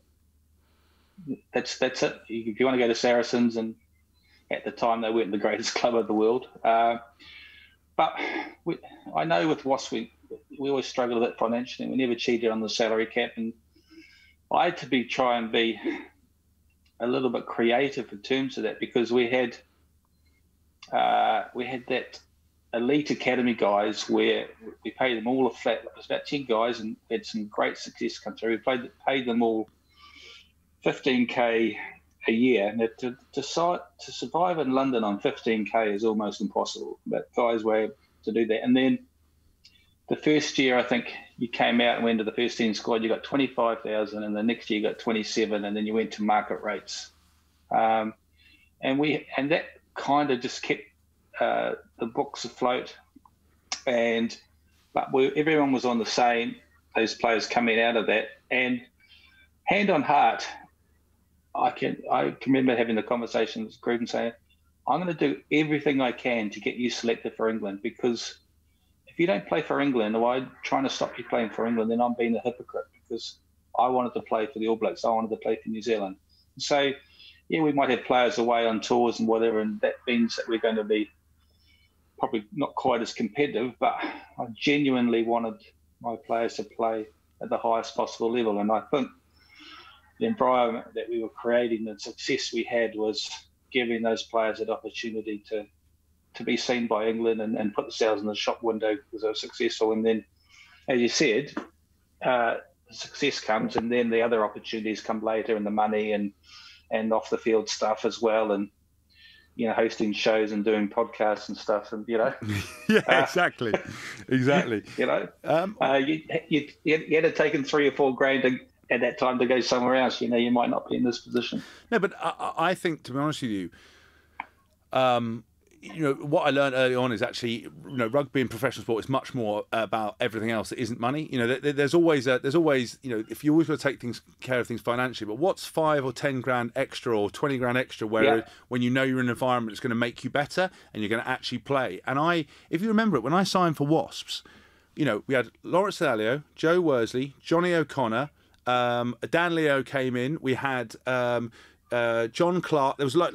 that's it. If you want to go to Saracens, and at the time they weren't the greatest club of the world. But I know with Wasp, we always struggled a bit financially. We never cheated on the salary cap. And I had to try and be a little bit creative in terms of that, because we had that elite academy guys where we paid them all a flat. It was about 10 guys, and we had some great success come through. We paid them all 15k a year. Now, to survive in London on 15k is almost impossible. But guys were able to do that. And then the first year, I think you came out and went to the first team squad. You got 25,000, and the next year you got 27, and then you went to market rates. And that kind of just kept the books afloat, but everyone was on the same. Those players coming out of that, and hand on heart, I can remember having the conversation with Gruden saying, "I'm going to do everything I can to get you selected for England, because if you don't play for England, or I'm trying to stop you playing for England, then I'm being a hypocrite, because I wanted to play for the All Blacks, I wanted to play for New Zealand." So, yeah, we might have players away on tours and whatever, and that means that we're going to be probably not quite as competitive, but I genuinely wanted my players to play at the highest possible level. And I think the environment that we were creating, the success we had, was giving those players an opportunity to be seen by England and put themselves in the shop window because they were successful. And then, as you said, success comes, and then the other opportunities come later, and the money and off the field stuff as well. And hosting shows and doing podcasts and stuff, and yeah, exactly. You had to taken 3 or 4 grand at that time to go somewhere else. You might not be in this position. No, but I think, to be honest with you, you know, what I learned early on is actually, you know, rugby and professional sport is much more about everything else that isn't money. You know, there's always, you know, if you always got to take care of things financially, but what's 5 or 10 grand extra or 20 grand extra where when you know you're in an environment that's going to make you better and you're going to actually play. And if you remember it, when I signed for Wasps, you know, we had Lawrence Dallaglio, Joe Worsley, Johnny O'Connor, Dan Leo came in. We had John Clark. There was like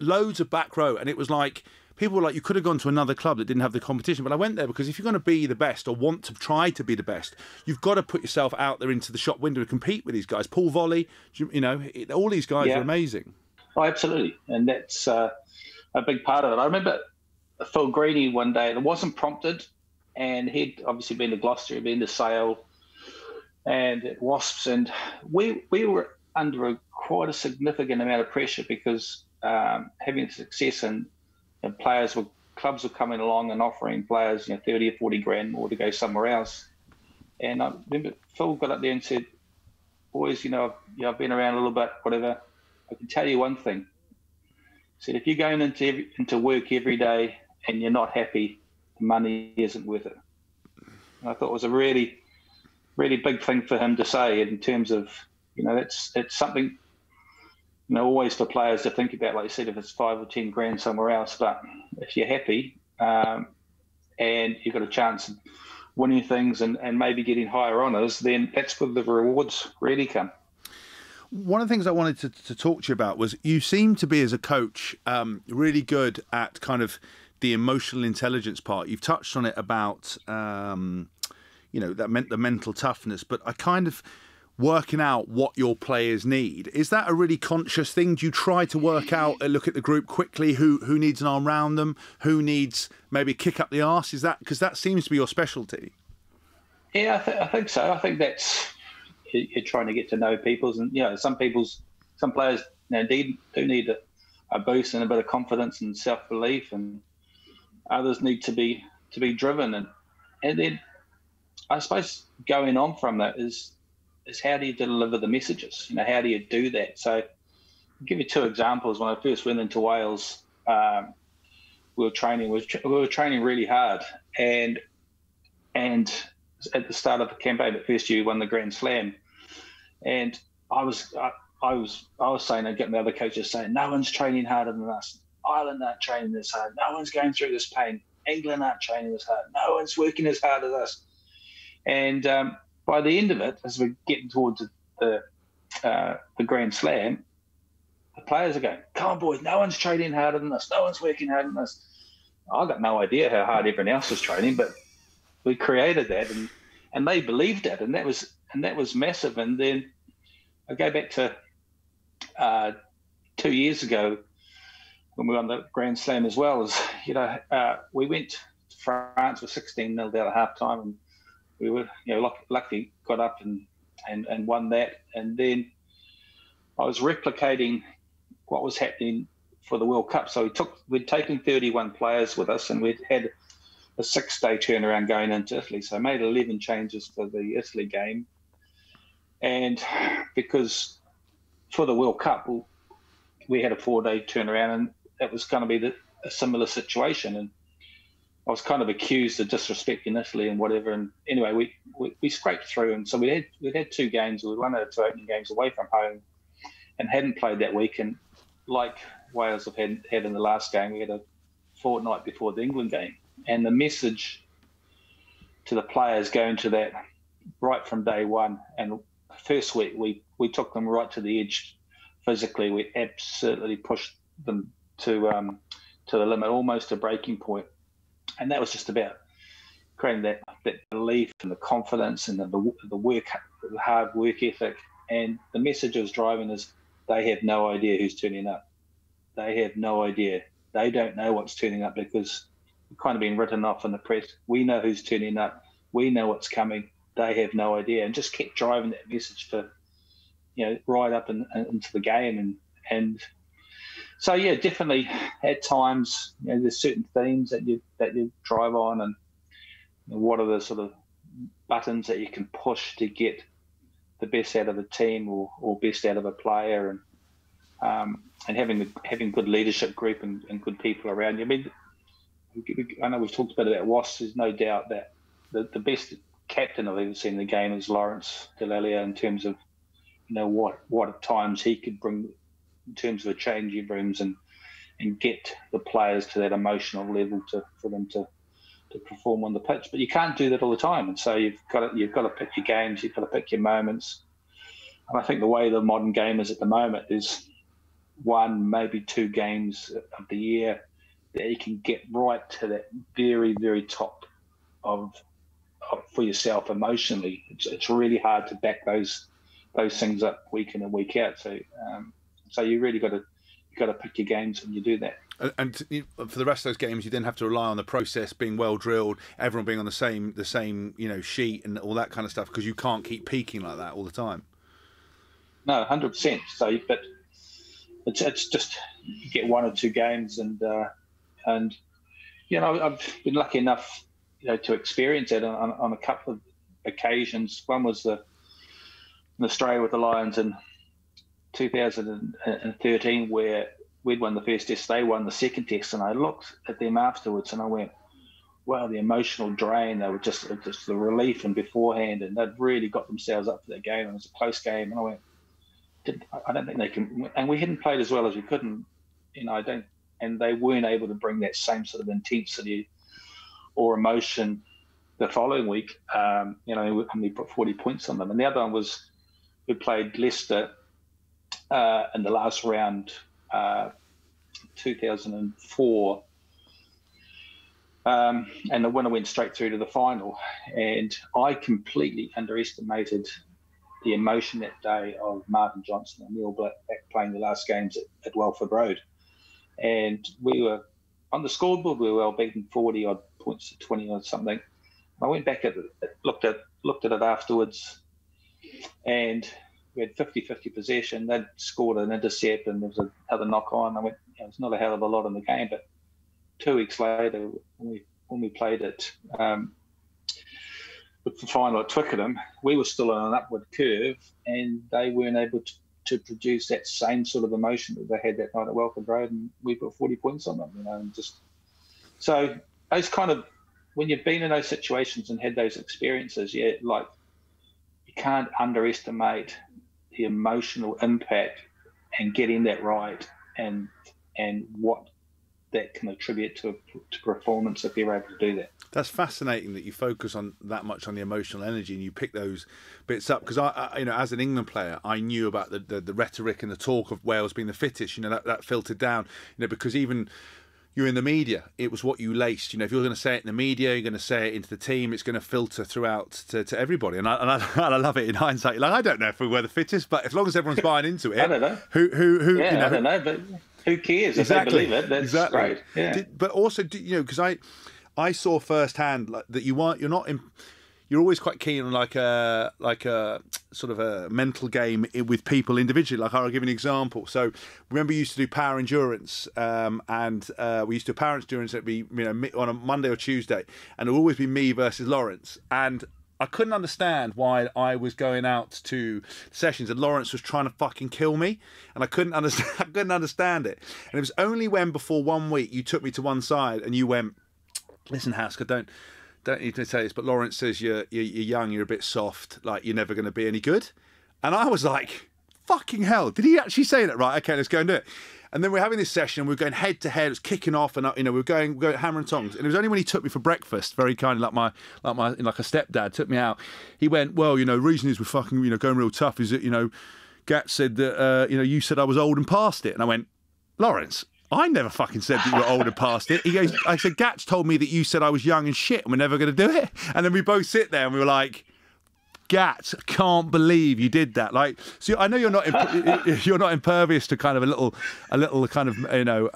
loads of back row, and it was like people were like, you could have gone to another club that didn't have the competition, but I went there because if you're going to be the best or want to try to be the best, you've got to put yourself out there into the shop window and compete with these guys. Paul Volley, you know, all these guys are amazing. Oh, absolutely, and that's a big part of it. I remember Phil Greening one day, and it wasn't prompted, and he'd obviously been to Gloucester, he'd been to Sale, and at Wasps, and we were under quite a significant amount of pressure because having success and clubs were coming along and offering players, you know, 30 or 40 grand more to go somewhere else. And I remember Phil got up there and said, boys, you know, I've been around a little bit, whatever. I can tell you one thing. He said, if you're going into work every day and you're not happy, the money isn't worth it. And I thought it was a really, really big thing for him to say in terms of, you know, it's something, you know, always for players to think about, like you said, if it's 5 or 10 grand somewhere else, but if you're happy and you've got a chance of winning things and maybe getting higher honours, then that's where the rewards really come. One of the things I wanted to talk to you about was you seem to be, as a coach, really good at kind of the emotional intelligence part. You've touched on it about, you know, that meant the mental toughness, but I kind of... working out what your players need. Is that a really conscious thing? Do you try to work out and look at the group quickly, who needs an arm round them, who needs maybe a kick up the arse? Is that, because that seems to be your specialty? Yeah, I think so. I think that's, you're trying to get to know people's, and, you know, some players, you know, do need a boost and a bit of confidence and self-belief, and others need to be driven. And then I suppose going on from that is how do you deliver the messages? You know, how do you do that? So I'll give you two examples. When I first went into Wales, we were training really hard. And at the start of the campaign, the first year we won the Grand Slam. And I was saying, I'd get the other coaches saying, no one's training harder than us. Ireland aren't training this hard. No one's going through this pain. England aren't training this hard. No one's working as hard as us. And, by the end of it, as we're getting towards the Grand Slam, the players are going, come on, boys, no one's training harder than us. No one's working harder than us. I've got no idea how hard everyone else was training, but we created that, and they believed it, and that was massive. And then I go back to 2 years ago when we won the Grand Slam as well. As, you know, we went to France with 16-0 down at halftime, and we were, you know, luckily got up and won that. And then I was replicating what was happening for the World Cup. So we'd taken 31 players with us, and we'd had a 6-day turnaround going into Italy. So I made 11 changes for the Italy game. And because for the World Cup, we had a 4-day turnaround, and it was going to be a similar situation. And I was kind of accused of disrespecting Italy and whatever. And anyway, we scraped through. And so we'd had 2 games. We'd won our 2 opening games away from home and hadn't played that week. And like Wales have had in the last game, we had a fortnight before the England game. And the message to the players going to that right from day one, and first week we took them right to the edge physically. We absolutely pushed them to the limit, almost to breaking point. And that was just about creating that belief and the confidence and the hard work ethic. And the message I was driving is, they have no idea who's turning up. They have no idea. They don't know what's turning up, because we've kind of been written off in the press. We know who's turning up. We know what's coming. They have no idea. And just kept driving that message for, you know, right up into the game. And so, yeah, definitely at times, you know, there's certain themes that you drive on, and what are the sort of buttons that you can push to get the best out of a team or best out of a player, and having good leadership group and good people around you. I mean, I know we've talked a bit about Wasp. There's no doubt that the best captain I've ever seen in the game is Lawrence Dallaglio, in terms of, you know, what at times he could bring in terms of the changing rooms and get the players to that emotional level for them to perform on the pitch. But you can't do that all the time, and so you've got to pick your games, you've got to pick your moments. And I think the way the modern game is at the moment is one, maybe two games of the year that you can get right to that very, very top of for yourself emotionally. It's really hard to back those things up week in and week out. So so you really got to pick your games when you do that. And for the rest of those games, you then have to rely on the process being well drilled, everyone being on the same sheet and all that kind of stuff, because you can't keep peaking like that all the time. No, 100%. So, but it's just you get one or two games, and you know, I've been lucky enough, you know, to experience it on a couple of occasions. One was in Australia with the Lions in 2013, where we'd won the first test, they won the second test, and I looked at them afterwards and I went, wow, the emotional drain, they were just the relief and beforehand, and they'd really got themselves up for their game, and it was a close game, and I went, I don't think they can, and we hadn't played as well as we could, and, you know, and they weren't able to bring that same sort of intensity or emotion the following week, you know, and we put 40 points on them. And the other one was, we played Leicester in the last round, 2004, and the winner went straight through to the final, and I completely underestimated the emotion that day of Martin Johnson and Neil Black playing the last games at Welford Road, and we were on the scoreboard, we were well beaten 40 odd points to 20 or something. I went back at it, looked at it afterwards, and we had 50-50 possession. They'd scored an intercept and there was another knock on. I went, you know, it's not a hell of a lot in the game, but 2 weeks later, when we played it with the final at Twickenham, we were still on an upward curve, and they weren't able to produce that same sort of emotion that they had that night at Welford Road, and we put 40 points on them, you know, and just so those kind of, when you've been in those situations and had those experiences, yeah, like you can't underestimate the emotional impact and getting that right, and what that can attribute to performance if you're able to do that. That's fascinating that you focus on that much on the emotional energy and you pick those bits up, because I you know, as an England player, I knew about the rhetoric and the talk of Wales being the fittest, you know, that filtered down, you know, because even you're in the media, it was what you laced. You know, if you're going to say it in the media, you're going to say it into the team, it's going to filter throughout to everybody. And I love it in hindsight. Like, I don't know if we were the fittest, but as long as everyone's buying into it, I don't know. Who yeah, you know, I don't know, but who cares? Exactly. If they believe it, that's exactly. Great. Yeah. But also, you know, because I saw firsthand, like, that you're always quite keen on like a sort of a mental game with people individually. Like, I'll give an example. So remember, we used to do power endurance, we used to do power endurance. It'd be, you know, on a Monday or Tuesday, and it'd always be me versus Lawrence. And I couldn't understand why I was going out to sessions and Lawrence was trying to fucking kill me, and I couldn't understand it. And it was only when, before 1 week, you took me to one side and you went, "Listen, Hask, I don't need to say this, but Lawrence says you're young, you're a bit soft, like you're never going to be any good." And I was like, fucking hell, did he actually say that? Right, okay, let's go and do it. And then we're having this session, we're going head to head, it's kicking off, and, you know, we're going hammer and tongs. And it was only when he took me for breakfast, very kindly, like a stepdad, took me out. He went, "Well, you know, the reason is we're fucking, you know, going real tough is that, you know, Gat said that, you know, you said I was old and past it." And I went, "Lawrence, I never fucking said that you were older past it." He goes, I said, "Gats told me that you said I was young and shit and we're never going to do it." And then we both sit there and we were like, "Gats, can't believe you did that." Like, so I know you're not impervious to kind of a little kind of, you know,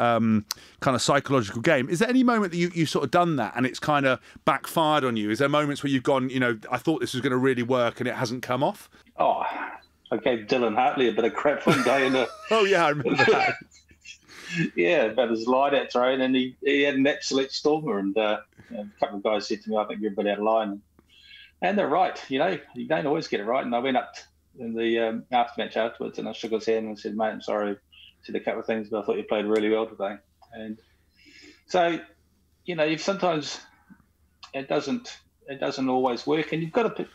kind of psychological game. Is there any moment that you sort of done that and it's kind of backfired on you? Is there moments where you've gone, you know, I thought this was going to really work and it hasn't come off? Oh, I gave Dylan Hartley a bit of crap one day in a... Oh yeah, I remember that. Yeah, about his line out thrown, and he had an absolute stormer. And a couple of guys said to me, "I think you're a bit out of line," and they're right. You know, you don't always get it right. And I went up in the aftermatch afterwards, and I shook his hand and said, "Mate, I'm sorry." I said a couple of things, but I thought you played really well today. And so, you know, you've sometimes it doesn't always work, and you've got to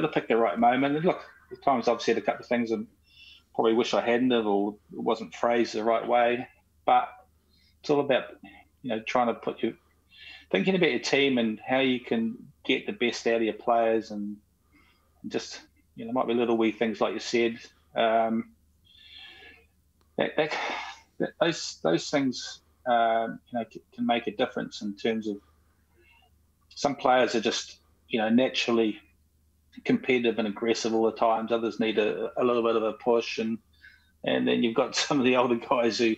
pick the right moment. And look, at times I've said a couple of things and probably wish I hadn't have, or it wasn't phrased the right way. But it's all about, you know, trying to thinking about your team and how you can get the best out of your players, and just, you know, might be little wee things like you said. Those things, you know, can make a difference in terms of some players are just, you know, naturally competitive and aggressive all the time. Others need a little bit of a push, and then you've got some of the older guys who,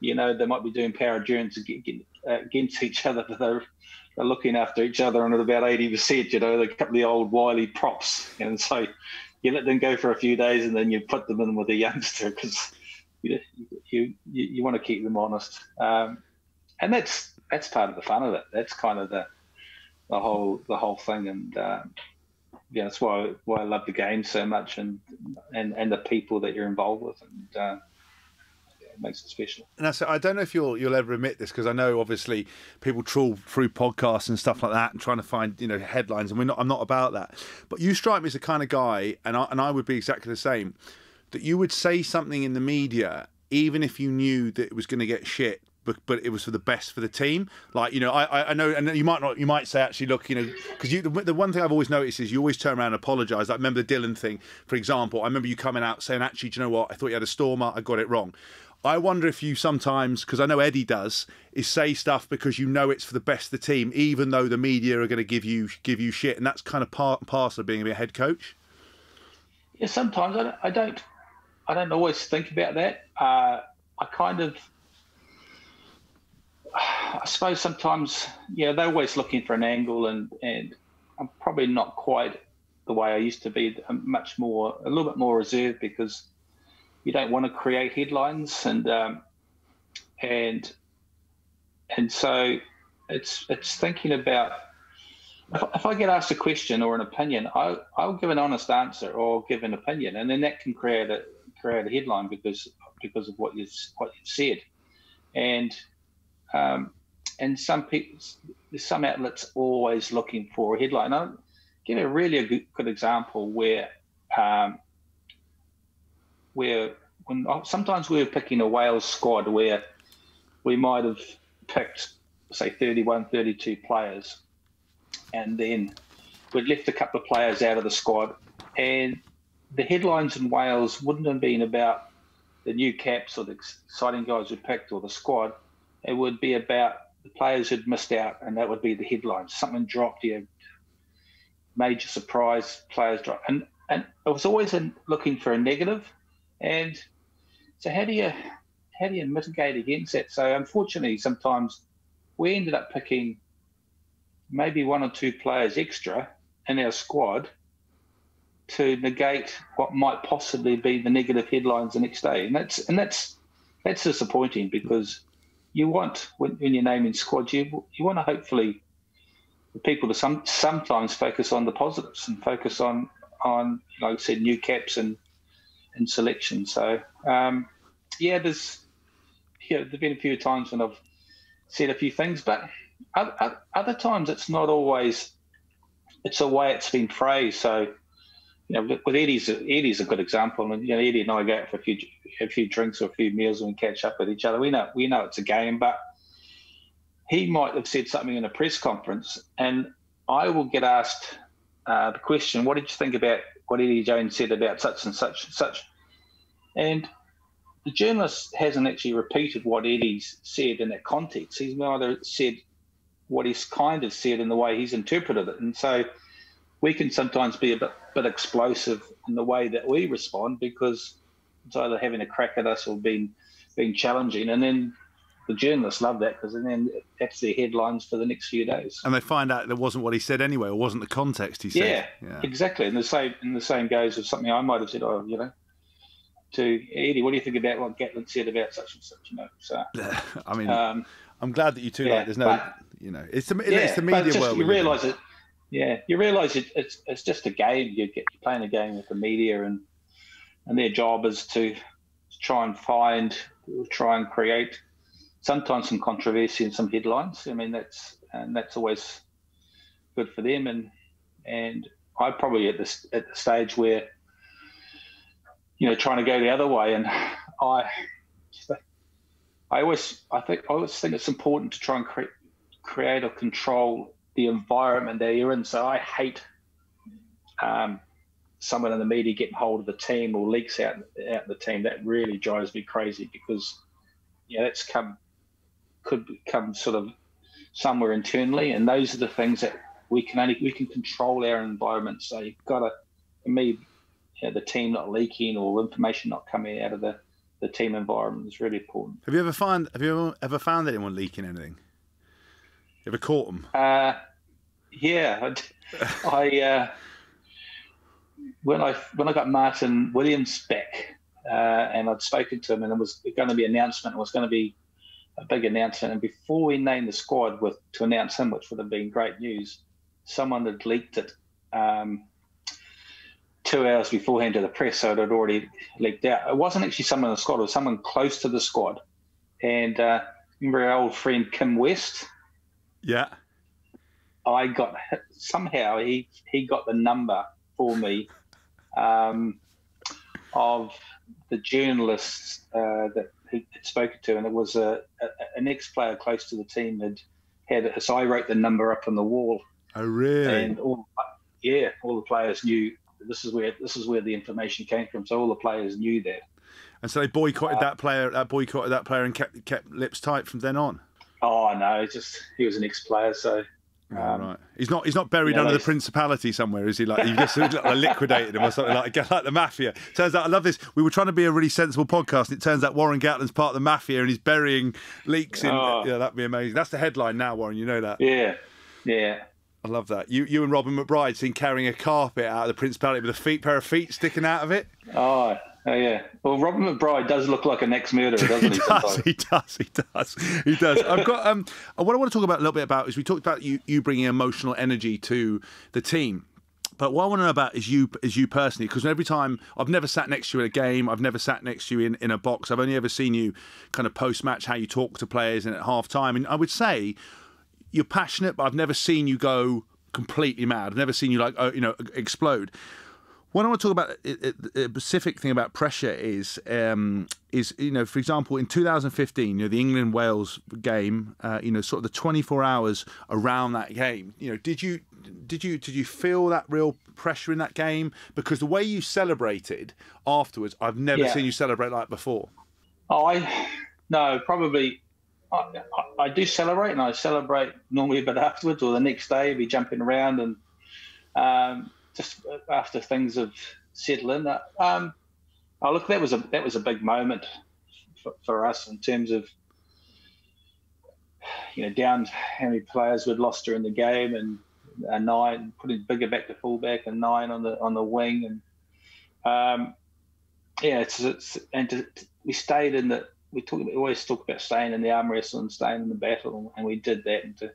you know, they might be doing power endurance against each other, but they're looking after each other and at about 80%, you know, they're a couple of old wily props. And so you let them go for a few days and then you put them in with a youngster because you want to keep them honest. And that's part of the fun of it. That's kind of the whole thing. And yeah, that's why I love the game so much, and the people that you're involved with. And it makes it special. And that's, I don't know if you'll ever admit this, because I know obviously people trawl through podcasts and stuff like that and trying to find, you know, headlines, and I'm not about that. But you strike me as the kind of guy, and I would be exactly the same, that you would say something in the media even if you knew that it was going to get shit, but it was for the best for the team. Like, you know, I know, and you might say, actually, look, you know, because the one thing I've always noticed is you always turn around and apologise. Like, remember the Dylan thing, for example. I remember you coming out saying, actually, do you know what? I thought you had a stormer. I got it wrong. I wonder if you sometimes, because I know Eddie does, is say stuff because you know it's for the best of the team, even though the media are going to give you shit, and that's kind of part and parcel of being a head coach. Yeah, sometimes I don't always think about that. I suppose sometimes, yeah, they're always looking for an angle, and I'm probably not quite the way I used to be. I'm a little bit more reserved, because you don't want to create headlines, and so it's thinking about, if I get asked a question or an opinion, I'll give an honest answer or give an opinion, and then that can create a headline because of what you've said, and some people, some outlets always looking for a headline. I'll give you a really good example where when sometimes we were picking a Wales squad where we might have picked, say, 31, 32 players, and then we'd left a couple of players out of the squad, and the headlines in Wales wouldn't have been about the new caps or the exciting guys we picked or the squad. It would be about the players who'd missed out, and that would be the headlines. Something dropped here, major surprise, players dropped. And I was always looking for a negative. And so how do you mitigate against that? So unfortunately, sometimes we ended up picking maybe one or two players extra in our squad to negate what might possibly be the negative headlines the next day. And that's disappointing, because you want, when you're naming squads, you want to hopefully the people to sometimes focus on the positives and focus on, like I said, new caps and selection. So yeah, there've been a few times when I've said a few things, but other times it's not always. It's the way it's been phrased. So, you know, with Eddie's a good example, and, you know, Eddie and I go out for a few drinks or a few meals and we catch up with each other. We know it's a game, but he might have said something in a press conference, and I will get asked the question, "What did you think about what Eddie Jones said about such and such and such?" And the journalist hasn't actually repeated what Eddie's said in that context. He's neither said what he's kind of said in the way he's interpreted it. And so we can sometimes be a bit explosive in the way that we respond, because it's either having a crack at us or being challenging. And then the journalists love that, because then that's their headlines for the next few days. And they find out that wasn't what he said anyway, or wasn't the context he said. Yeah, exactly. And the same goes with something I might have said, oh, you know, to Eddie, what do you think about what Gatland said about such and such? You know, so I mean, I'm glad that you two like. There's no, but, you know, it's the media world. You realise it. Yeah, you realise it's just a game. You're playing a game with the media, and their job is to try and create sometimes some controversy and some headlines. I mean, that's always good for them. And I probably at the stage where, you know, trying to go the other way. And I always think it's important to try and create or control the environment that you're in. So I hate someone in the media getting hold of the team or leaks out the team. That really drives me crazy, because you know that's could become sort of somewhere internally, and those are the things that we can control our environment. So you've got to, for me, you know, the team not leaking or information not coming out of the team environment is really important. Have you ever found anyone leaking anything? You ever caught them? Yeah, when I got Martin Williams back, and I'd spoken to him, and it was going to be announcement. It was going to be a big announcement, and before we named the squad to announce him, which would have been great news, someone had leaked it 2 hours beforehand to the press, so it had already leaked out. It wasn't actually someone in the squad; it was someone close to the squad. And remember our old friend Kim West? Yeah. I got somehow he got the number for me of the journalists that he had spoken to, and it was an ex-player close to the team had it. So I wrote the number up on the wall. Oh really? And all the players knew this is where the information came from. So all the players knew that. And so they boycotted that player, and kept lips tight from then on. Oh no, he was an ex-player, so. Right. He's not buried under the principality somewhere, is he? Like you just liquidated him or something like the mafia. Turns out, I love this. We were trying to be a really sensible podcast, and it turns out Warren Gatland's part of the mafia and he's burying leaks in. Oh. Yeah, that'd be amazing. That's the headline now, Warren. You know that. Yeah, yeah. I love that. You and Robin McBride seen carrying a carpet out of the principality with a pair of feet sticking out of it. Oh. Oh, yeah. Well, Robin McBride does look like an ex-murderer, doesn't he? He does. I've got what I want to talk about a little bit is we talked about you bringing emotional energy to the team. But what I want to know about is you personally, because every time, I've never sat next to you in a game, I've never sat next to you in a box. I've only ever seen you kind of post-match, how you talk to players and at half-time. And I would say you're passionate, but I've never seen you go completely mad. I've never seen you explode. What I want to talk about, a specific thing about pressure is for example, in 2015, the England-Wales game, sort of the 24 hours around that game, did you feel that real pressure in that game? Because the way you celebrated afterwards, I've never seen you celebrate like before. I do celebrate, and I celebrate normally, but afterwards or the next day, I'd be jumping around and. Just after things have settled in, look, that was a big moment for us in terms of down how many players we'd lost during the game, and a nine, putting Bigger back to fullback and nine on the wing, and we stayed in the we always talk about staying in the arm wrestle and staying in the battle, and we did that, and to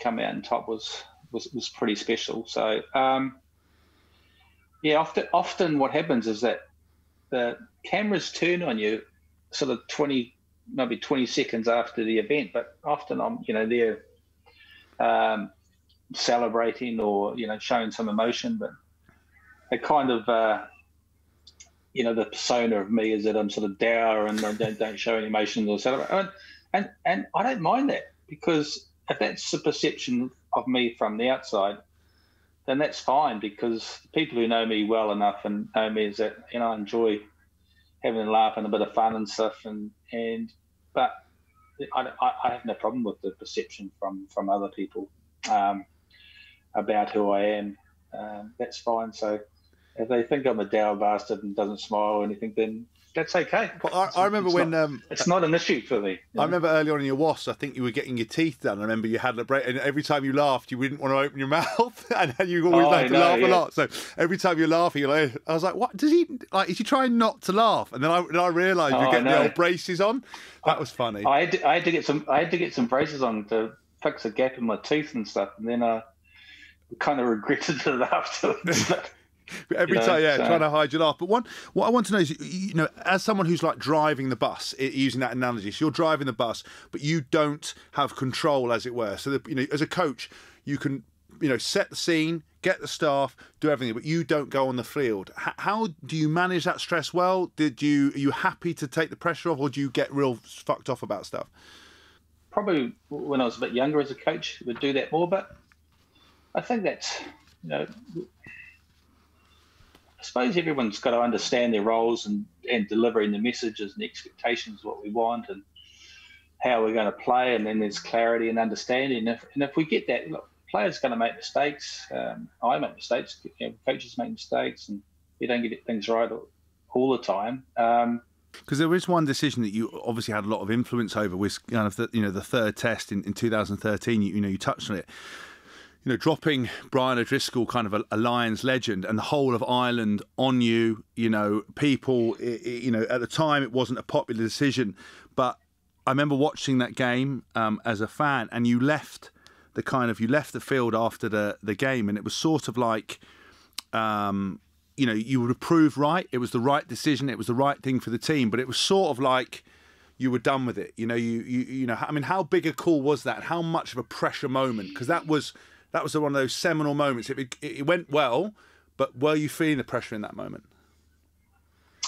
come out on top was pretty special. So often what happens is that the cameras turn on you sort of 20 seconds after the event, but often I'm they're celebrating or showing some emotion, but they kind of the persona of me is that I'm sort of dour and I don't show any emotions or celebrate, and I don't mind that, because if that's the perception of me from the outside, then that's fine, because people who know me well enough and know me is that I enjoy having a laugh and a bit of fun and stuff, but I have no problem with the perception from other people about who I am. That's fine. So if they think I'm a dour bastard and doesn't smile or anything, then that's okay. Well, I remember it's not an issue for me. I remember early on in your Wasp, I think you were getting your teeth done. I remember you had a break, and every time you laughed, you didn't want to open your mouth, and you always laugh a lot. So every time you're laughing, I was like, "What does he like? Is he trying not to laugh?" And then I realised you're getting the old braces on. That was funny. I had to get some braces on to fix a gap in my teeth and stuff, and then I kind of regretted it afterwards. every time, yeah, so trying to hide your laugh. But what I want to know is, you know, as someone who's like driving the bus, using that analogy, so you're driving the bus, but you don't have control, as it were. So, you know, as a coach, you can, you know, set the scene, get the staff, do everything, but you don't go on the field. How do you manage that stress well? Are you happy to take the pressure off, or do you get real fucked off about stuff? Probably when I was a bit younger as a coach, would do that more, but I think that's, you know, I suppose everyone's got to understand their roles and delivering the messages and expectations, what we want and how we're going to play, and then there's clarity and understanding. And if we get that, look, players are going to make mistakes. I make mistakes. You know, coaches make mistakes, and we don't get things right all the time. Because there was one decision that you obviously had a lot of influence over, was kind of the, you know, the third test in 2013. You know, you touched on it. You know, dropping Brian O'Driscoll, kind of a Lions legend, and the whole of Ireland on you. You know, people. You know, at the time it wasn't a popular decision, but I remember watching that game as a fan, and you left the field after the game, and it was sort of like, you know, you were proved right. It was the right decision. It was the right thing for the team. But it was sort of like you were done with it. You know, you know. I mean, how big a call was that? How much of a pressure moment? Because that was one of those seminal moments. It went well, but were you feeling the pressure in that moment?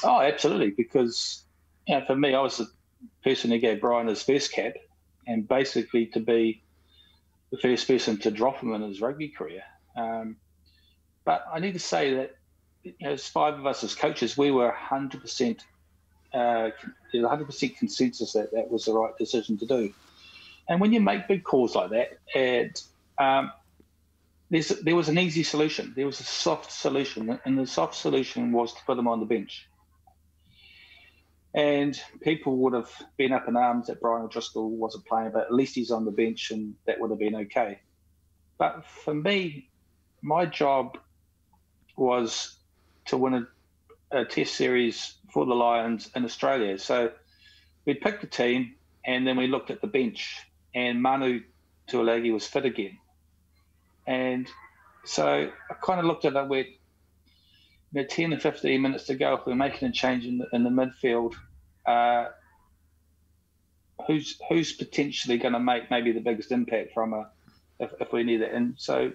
Oh, absolutely. Because, you know, for me, I was the person who gave Brian his first cap, and basically to be the first person to drop him in his rugby career. But I need to say that, you know, as five of us as coaches, we were 100%, there's 100% consensus that that was the right decision to do. And when you make big calls like that, there was an easy solution. There was a soft solution, and the soft solution was to put him on the bench. And people would have been up in arms that Brian O'Driscoll wasn't playing, but at least he's on the bench, and that would have been okay. But for me, my job was to win a test series for the Lions in Australia. So we picked a team, and then we looked at the bench, and Manu Tuilagi was fit again. And so I kind of looked at it with, you know, 10 and 15 minutes to go. If we're making a change in the midfield, who's potentially going to make maybe the biggest impact if we need it? And so,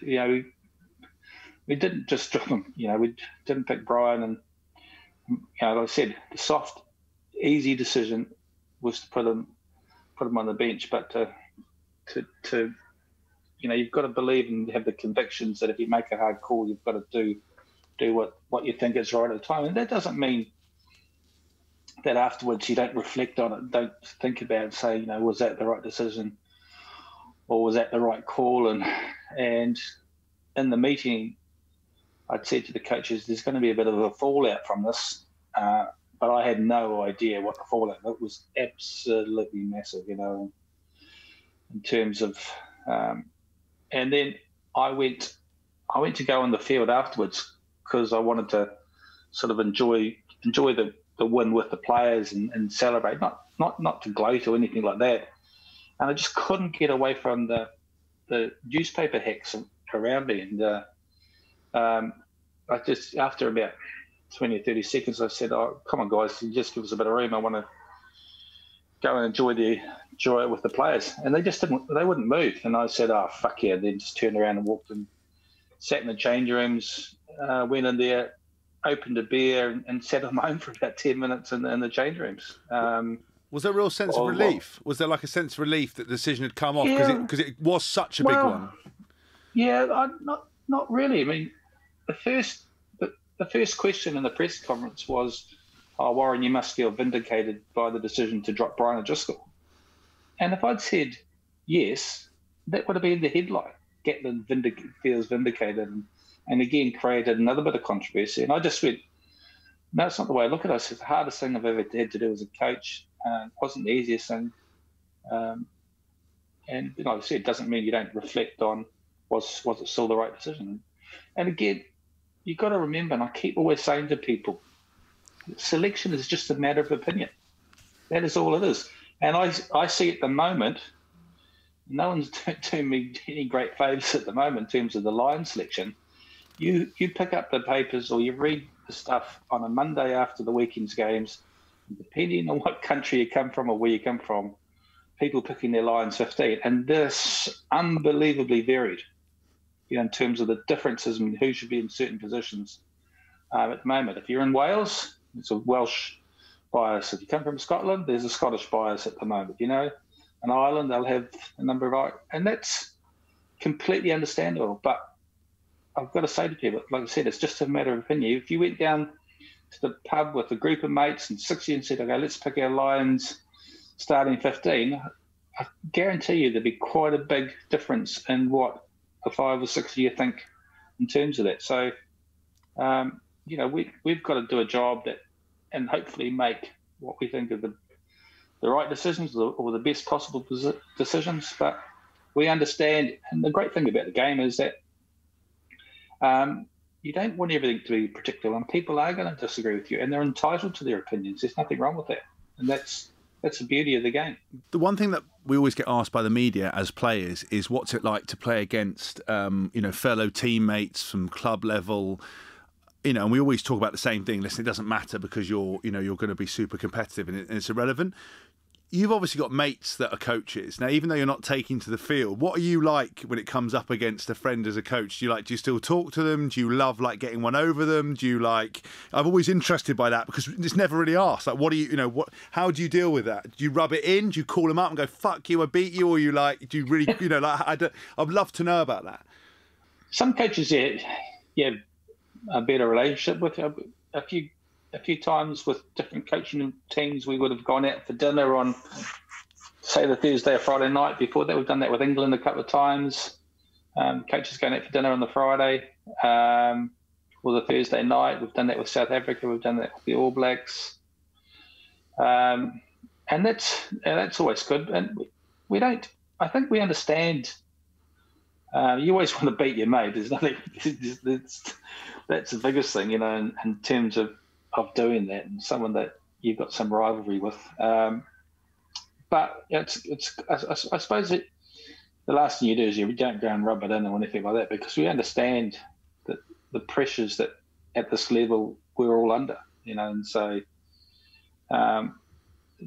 you know, we didn't just drop him. You know, we didn't pick Brian, and, you know, like I said, the soft, easy decision was to put him on the bench. But to you know, you've got to believe and have the convictions that if you make a hard call, you've got to do what you think is right at the time. And that doesn't mean that afterwards you don't reflect on it, don't think about it and say, you know, was that the right decision, or was that the right call? And in the meeting, I'd said to the coaches, there's going to be a bit of a fallout from this, but I had no idea what the fallout was. It was absolutely massive, you know, in terms of... and then I went to go on the field afterwards because I wanted to sort of enjoy the win with the players and celebrate, not to gloat or anything like that. And I just couldn't get away from the newspaper hacks around me. And I just, after about 20 or 30 seconds, I said, "Oh, come on, guys, just give us a bit of room. I want to go and enjoy it with the players." And they just didn't, they wouldn't move. And I said, "Oh, fuck yeah." Then just turned around and walked and sat in the change rooms, went in there, opened a beer and sat on my own for about 10 minutes in the change rooms. Was there a real sense of relief? Was there like a sense of relief that the decision had come off? Because it was such a big one. Yeah, not really. I mean, the first question in the press conference was, "Oh, Warren, you must feel vindicated by the decision to drop Brian O'Driscoll." And if I'd said yes, that would have been the headline. Gatland feels vindicated, and again created another bit of controversy. And I just went, no, that's not the way I look at it. It's the hardest thing I've ever had to do as a coach. It wasn't the easiest thing. And like I said, it doesn't mean you don't reflect on was it still the right decision. And again, you've got to remember, and I keep always saying to people, selection is just a matter of opinion. That is all it is. And I see at the moment, no one's doing me any great favours at the moment in terms of the Lions selection, you pick up the papers or you read the stuff on a Monday after the weekend's games, depending on what country you come from or where you come from, people picking their Lions 15. And this unbelievably varied, you know, in terms of the differences and who should be in certain positions at the moment. If you're in Wales, it's a Welsh bias. If you come from Scotland, there's a Scottish bias at the moment, you know. In Ireland, they'll have a number of... And that's completely understandable. But I've got to say to people, like I said, it's just a matter of opinion. If you went down to the pub with a group of mates and 60 and said, okay, let's pick our Lions starting 15, I guarantee you there'd be quite a big difference in what the 5 or 6 year think in terms of that. So, you know, we've got to do a job that, and hopefully make what we think are the right decisions or the best possible decisions. But we understand, and the great thing about the game is that you don't want everything to be particular, and people are going to disagree with you, and they're entitled to their opinions. There's nothing wrong with that, and that's the beauty of the game. The one thing that we always get asked by the media as players is, what's it like to play against you know, fellow teammates from club level? You know, and we always talk about the same thing. Listen, it doesn't matter because you're going to be super competitive, and it's irrelevant. You've obviously got mates that are coaches now, even though you're not taking to the field. What are you like when it comes up against a friend as a coach? Do you still talk to them? Do you love like getting one over them? I'm always interested by that because it's never really asked. Like, what do you, how do you deal with that? Do you rub it in? Do you call them up and go, "Fuck you, I beat you," or you like, do you really, I'd love to know about that. Some coaches, yeah. A better relationship with a few times with different coaching teams. We would have gone out for dinner on, say, the Thursday or Friday night. Before that, we've done that with England a couple of times. Coaches going out for dinner on the Friday or the Thursday night. We've done that with South Africa. We've done that with the All Blacks, and that's always good. And we don't. I think we understand. You always want to beat your mate. There's nothing. That's the biggest thing, you know, in terms of doing that, and someone that you've got some rivalry with. But I suppose the last thing you do is you don't go and rub it in or anything like that, because we understand that the pressures that at this level we're all under, you know, and so you know,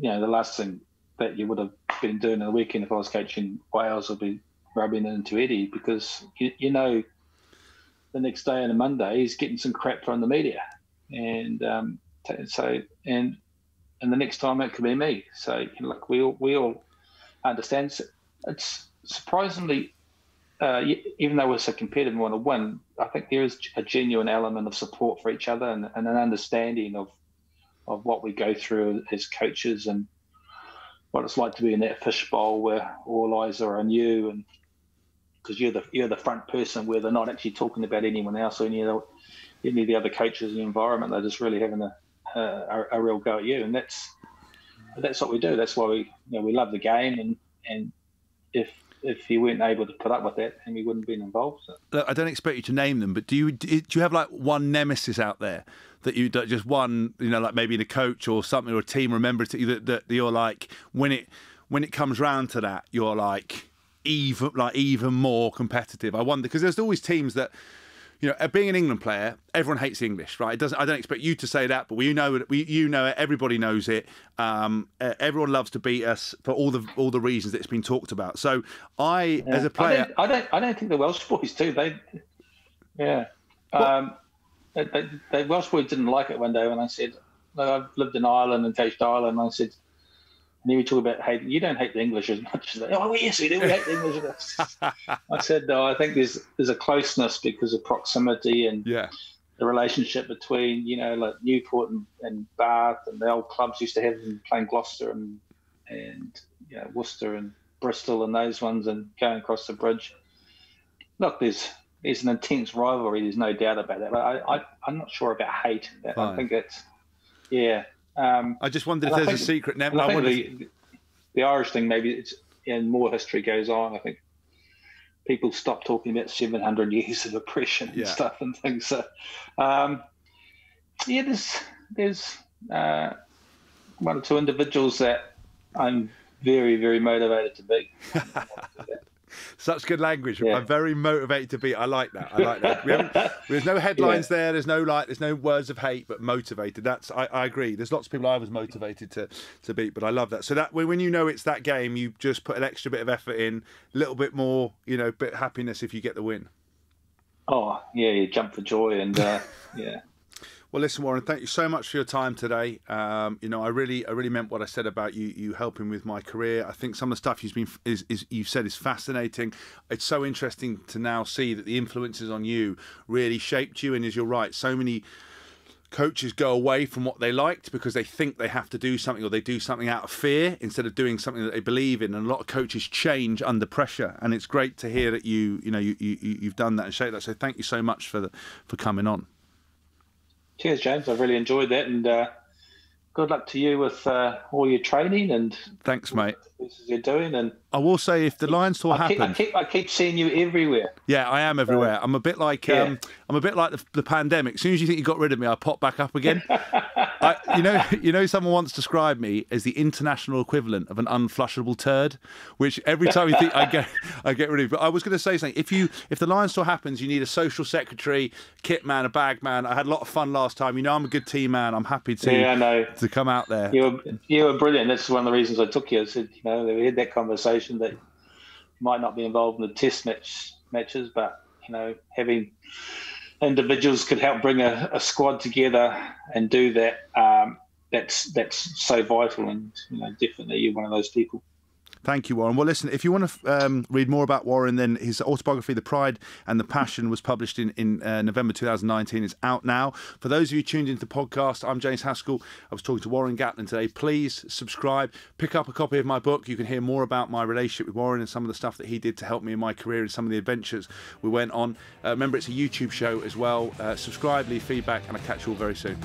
the last thing that you would have been doing on the weekend if I was coaching Wales would be rubbing it into Eddie, because you know, the next day on a Monday, he's getting some crap from the media, and so the next time it could be me. So look, we all understand. So it's surprisingly, even though we're so competitive and want to win, I think there is a genuine element of support for each other and an understanding of what we go through as coaches and what it's like to be in that fishbowl where all eyes are on you, and because you're the front person where they're not actually talking about anyone else or any of the other coaches in the environment. They're just really having a real go at you, and that's what we do. That's why we love the game, and if he weren't able to put up with that, then he wouldn't have been involved. So. Look, I don't expect you to name them, but do you have like one nemesis out there that you just one, you know, like maybe the coach or something or a team remembers that you're like, when it comes round to that, you're like. Even more competitive. I wonder, because there's always teams that, you know, being an England player, everyone hates English, right? I don't expect you to say that, but you know it. Everybody knows it. Everyone loves to beat us for all the reasons that's been talked about. So as a player, I don't think the Welsh boys do. The Welsh boys didn't like it one day when I said, "Look, I've lived in Ireland and coached Ireland." And I said. And then we talk about hating. You don't hate the English as much as they. Oh, yes, we do. We hate the English. I said, no, I think there's a closeness because of proximity and the relationship between, you know, like Newport and Bath, and the old clubs used to have them playing Gloucester and you know, Worcester and Bristol and those ones, and going across the bridge. Look, there's an intense rivalry. There's no doubt about that. But I'm not sure about hate. Fine. I think it's, yeah. I just wondered if there's a secret. I wonder the Irish thing, maybe it's, and more history goes on. I think people stop talking about 700 years of oppression and stuff and things. So, yeah, there's one or two individuals that I'm very, very motivated to be. Such good language. Yeah. I'm very motivated to be. I like that. I like that. There's no headlines there. There's no like. There's no words of hate, but motivated. That's. I agree. There's lots of people I was motivated to beat, but I love that. So that when you know it's that game, you just put an extra bit of effort in, a little bit more, you know, bit of happiness if you get the win. Oh yeah, you jump for joy and yeah. Well, listen, Warren, thank you so much for your time today. You know, I really meant what I said about you helping with my career. I think some of the stuff you've said is fascinating. It's so interesting to now see that the influences on you really shaped you. And as you're right, so many coaches go away from what they liked because they think they have to do something, or they do something out of fear instead of doing something that they believe in. And a lot of coaches change under pressure. And it's great to hear that you've done that and shaped that. So thank you so much for coming on. Cheers, James. I've really enjoyed that, and good luck to you with all your training and thanks, mate. This is you're doing, and I will say, if the Lions tour happens, I keep seeing you everywhere. Yeah, I am everywhere. I'm a bit like I'm a bit like the pandemic. As soon as you think you got rid of me, I pop back up again. You know, someone once described me as the international equivalent of an unflushable turd, which every time you think I get rid of. But I was going to say something. If the Lions tour happens, you need a social secretary, kit man, a bag man. I had a lot of fun last time. You know, I'm a good team man. I'm happy to come out there. You were brilliant. That's one of the reasons I took you. I said, you know, we had that conversation that might not be involved in the test matches, but you know, having individuals could help bring a squad together and do that. That's so vital, and you know, definitely you're one of those people. Thank you, Warren. Well, listen, if you want to read more about Warren, then his autobiography, The Pride and the Passion, was published in November 2019. It's out now. For those of you tuned into the podcast, I'm James Haskell. I was talking to Warren Gatland today. Please subscribe, pick up a copy of my book. You can hear more about my relationship with Warren and some of the stuff that he did to help me in my career and some of the adventures we went on. Remember, it's a YouTube show as well. Subscribe, leave feedback, and I'll catch you all very soon.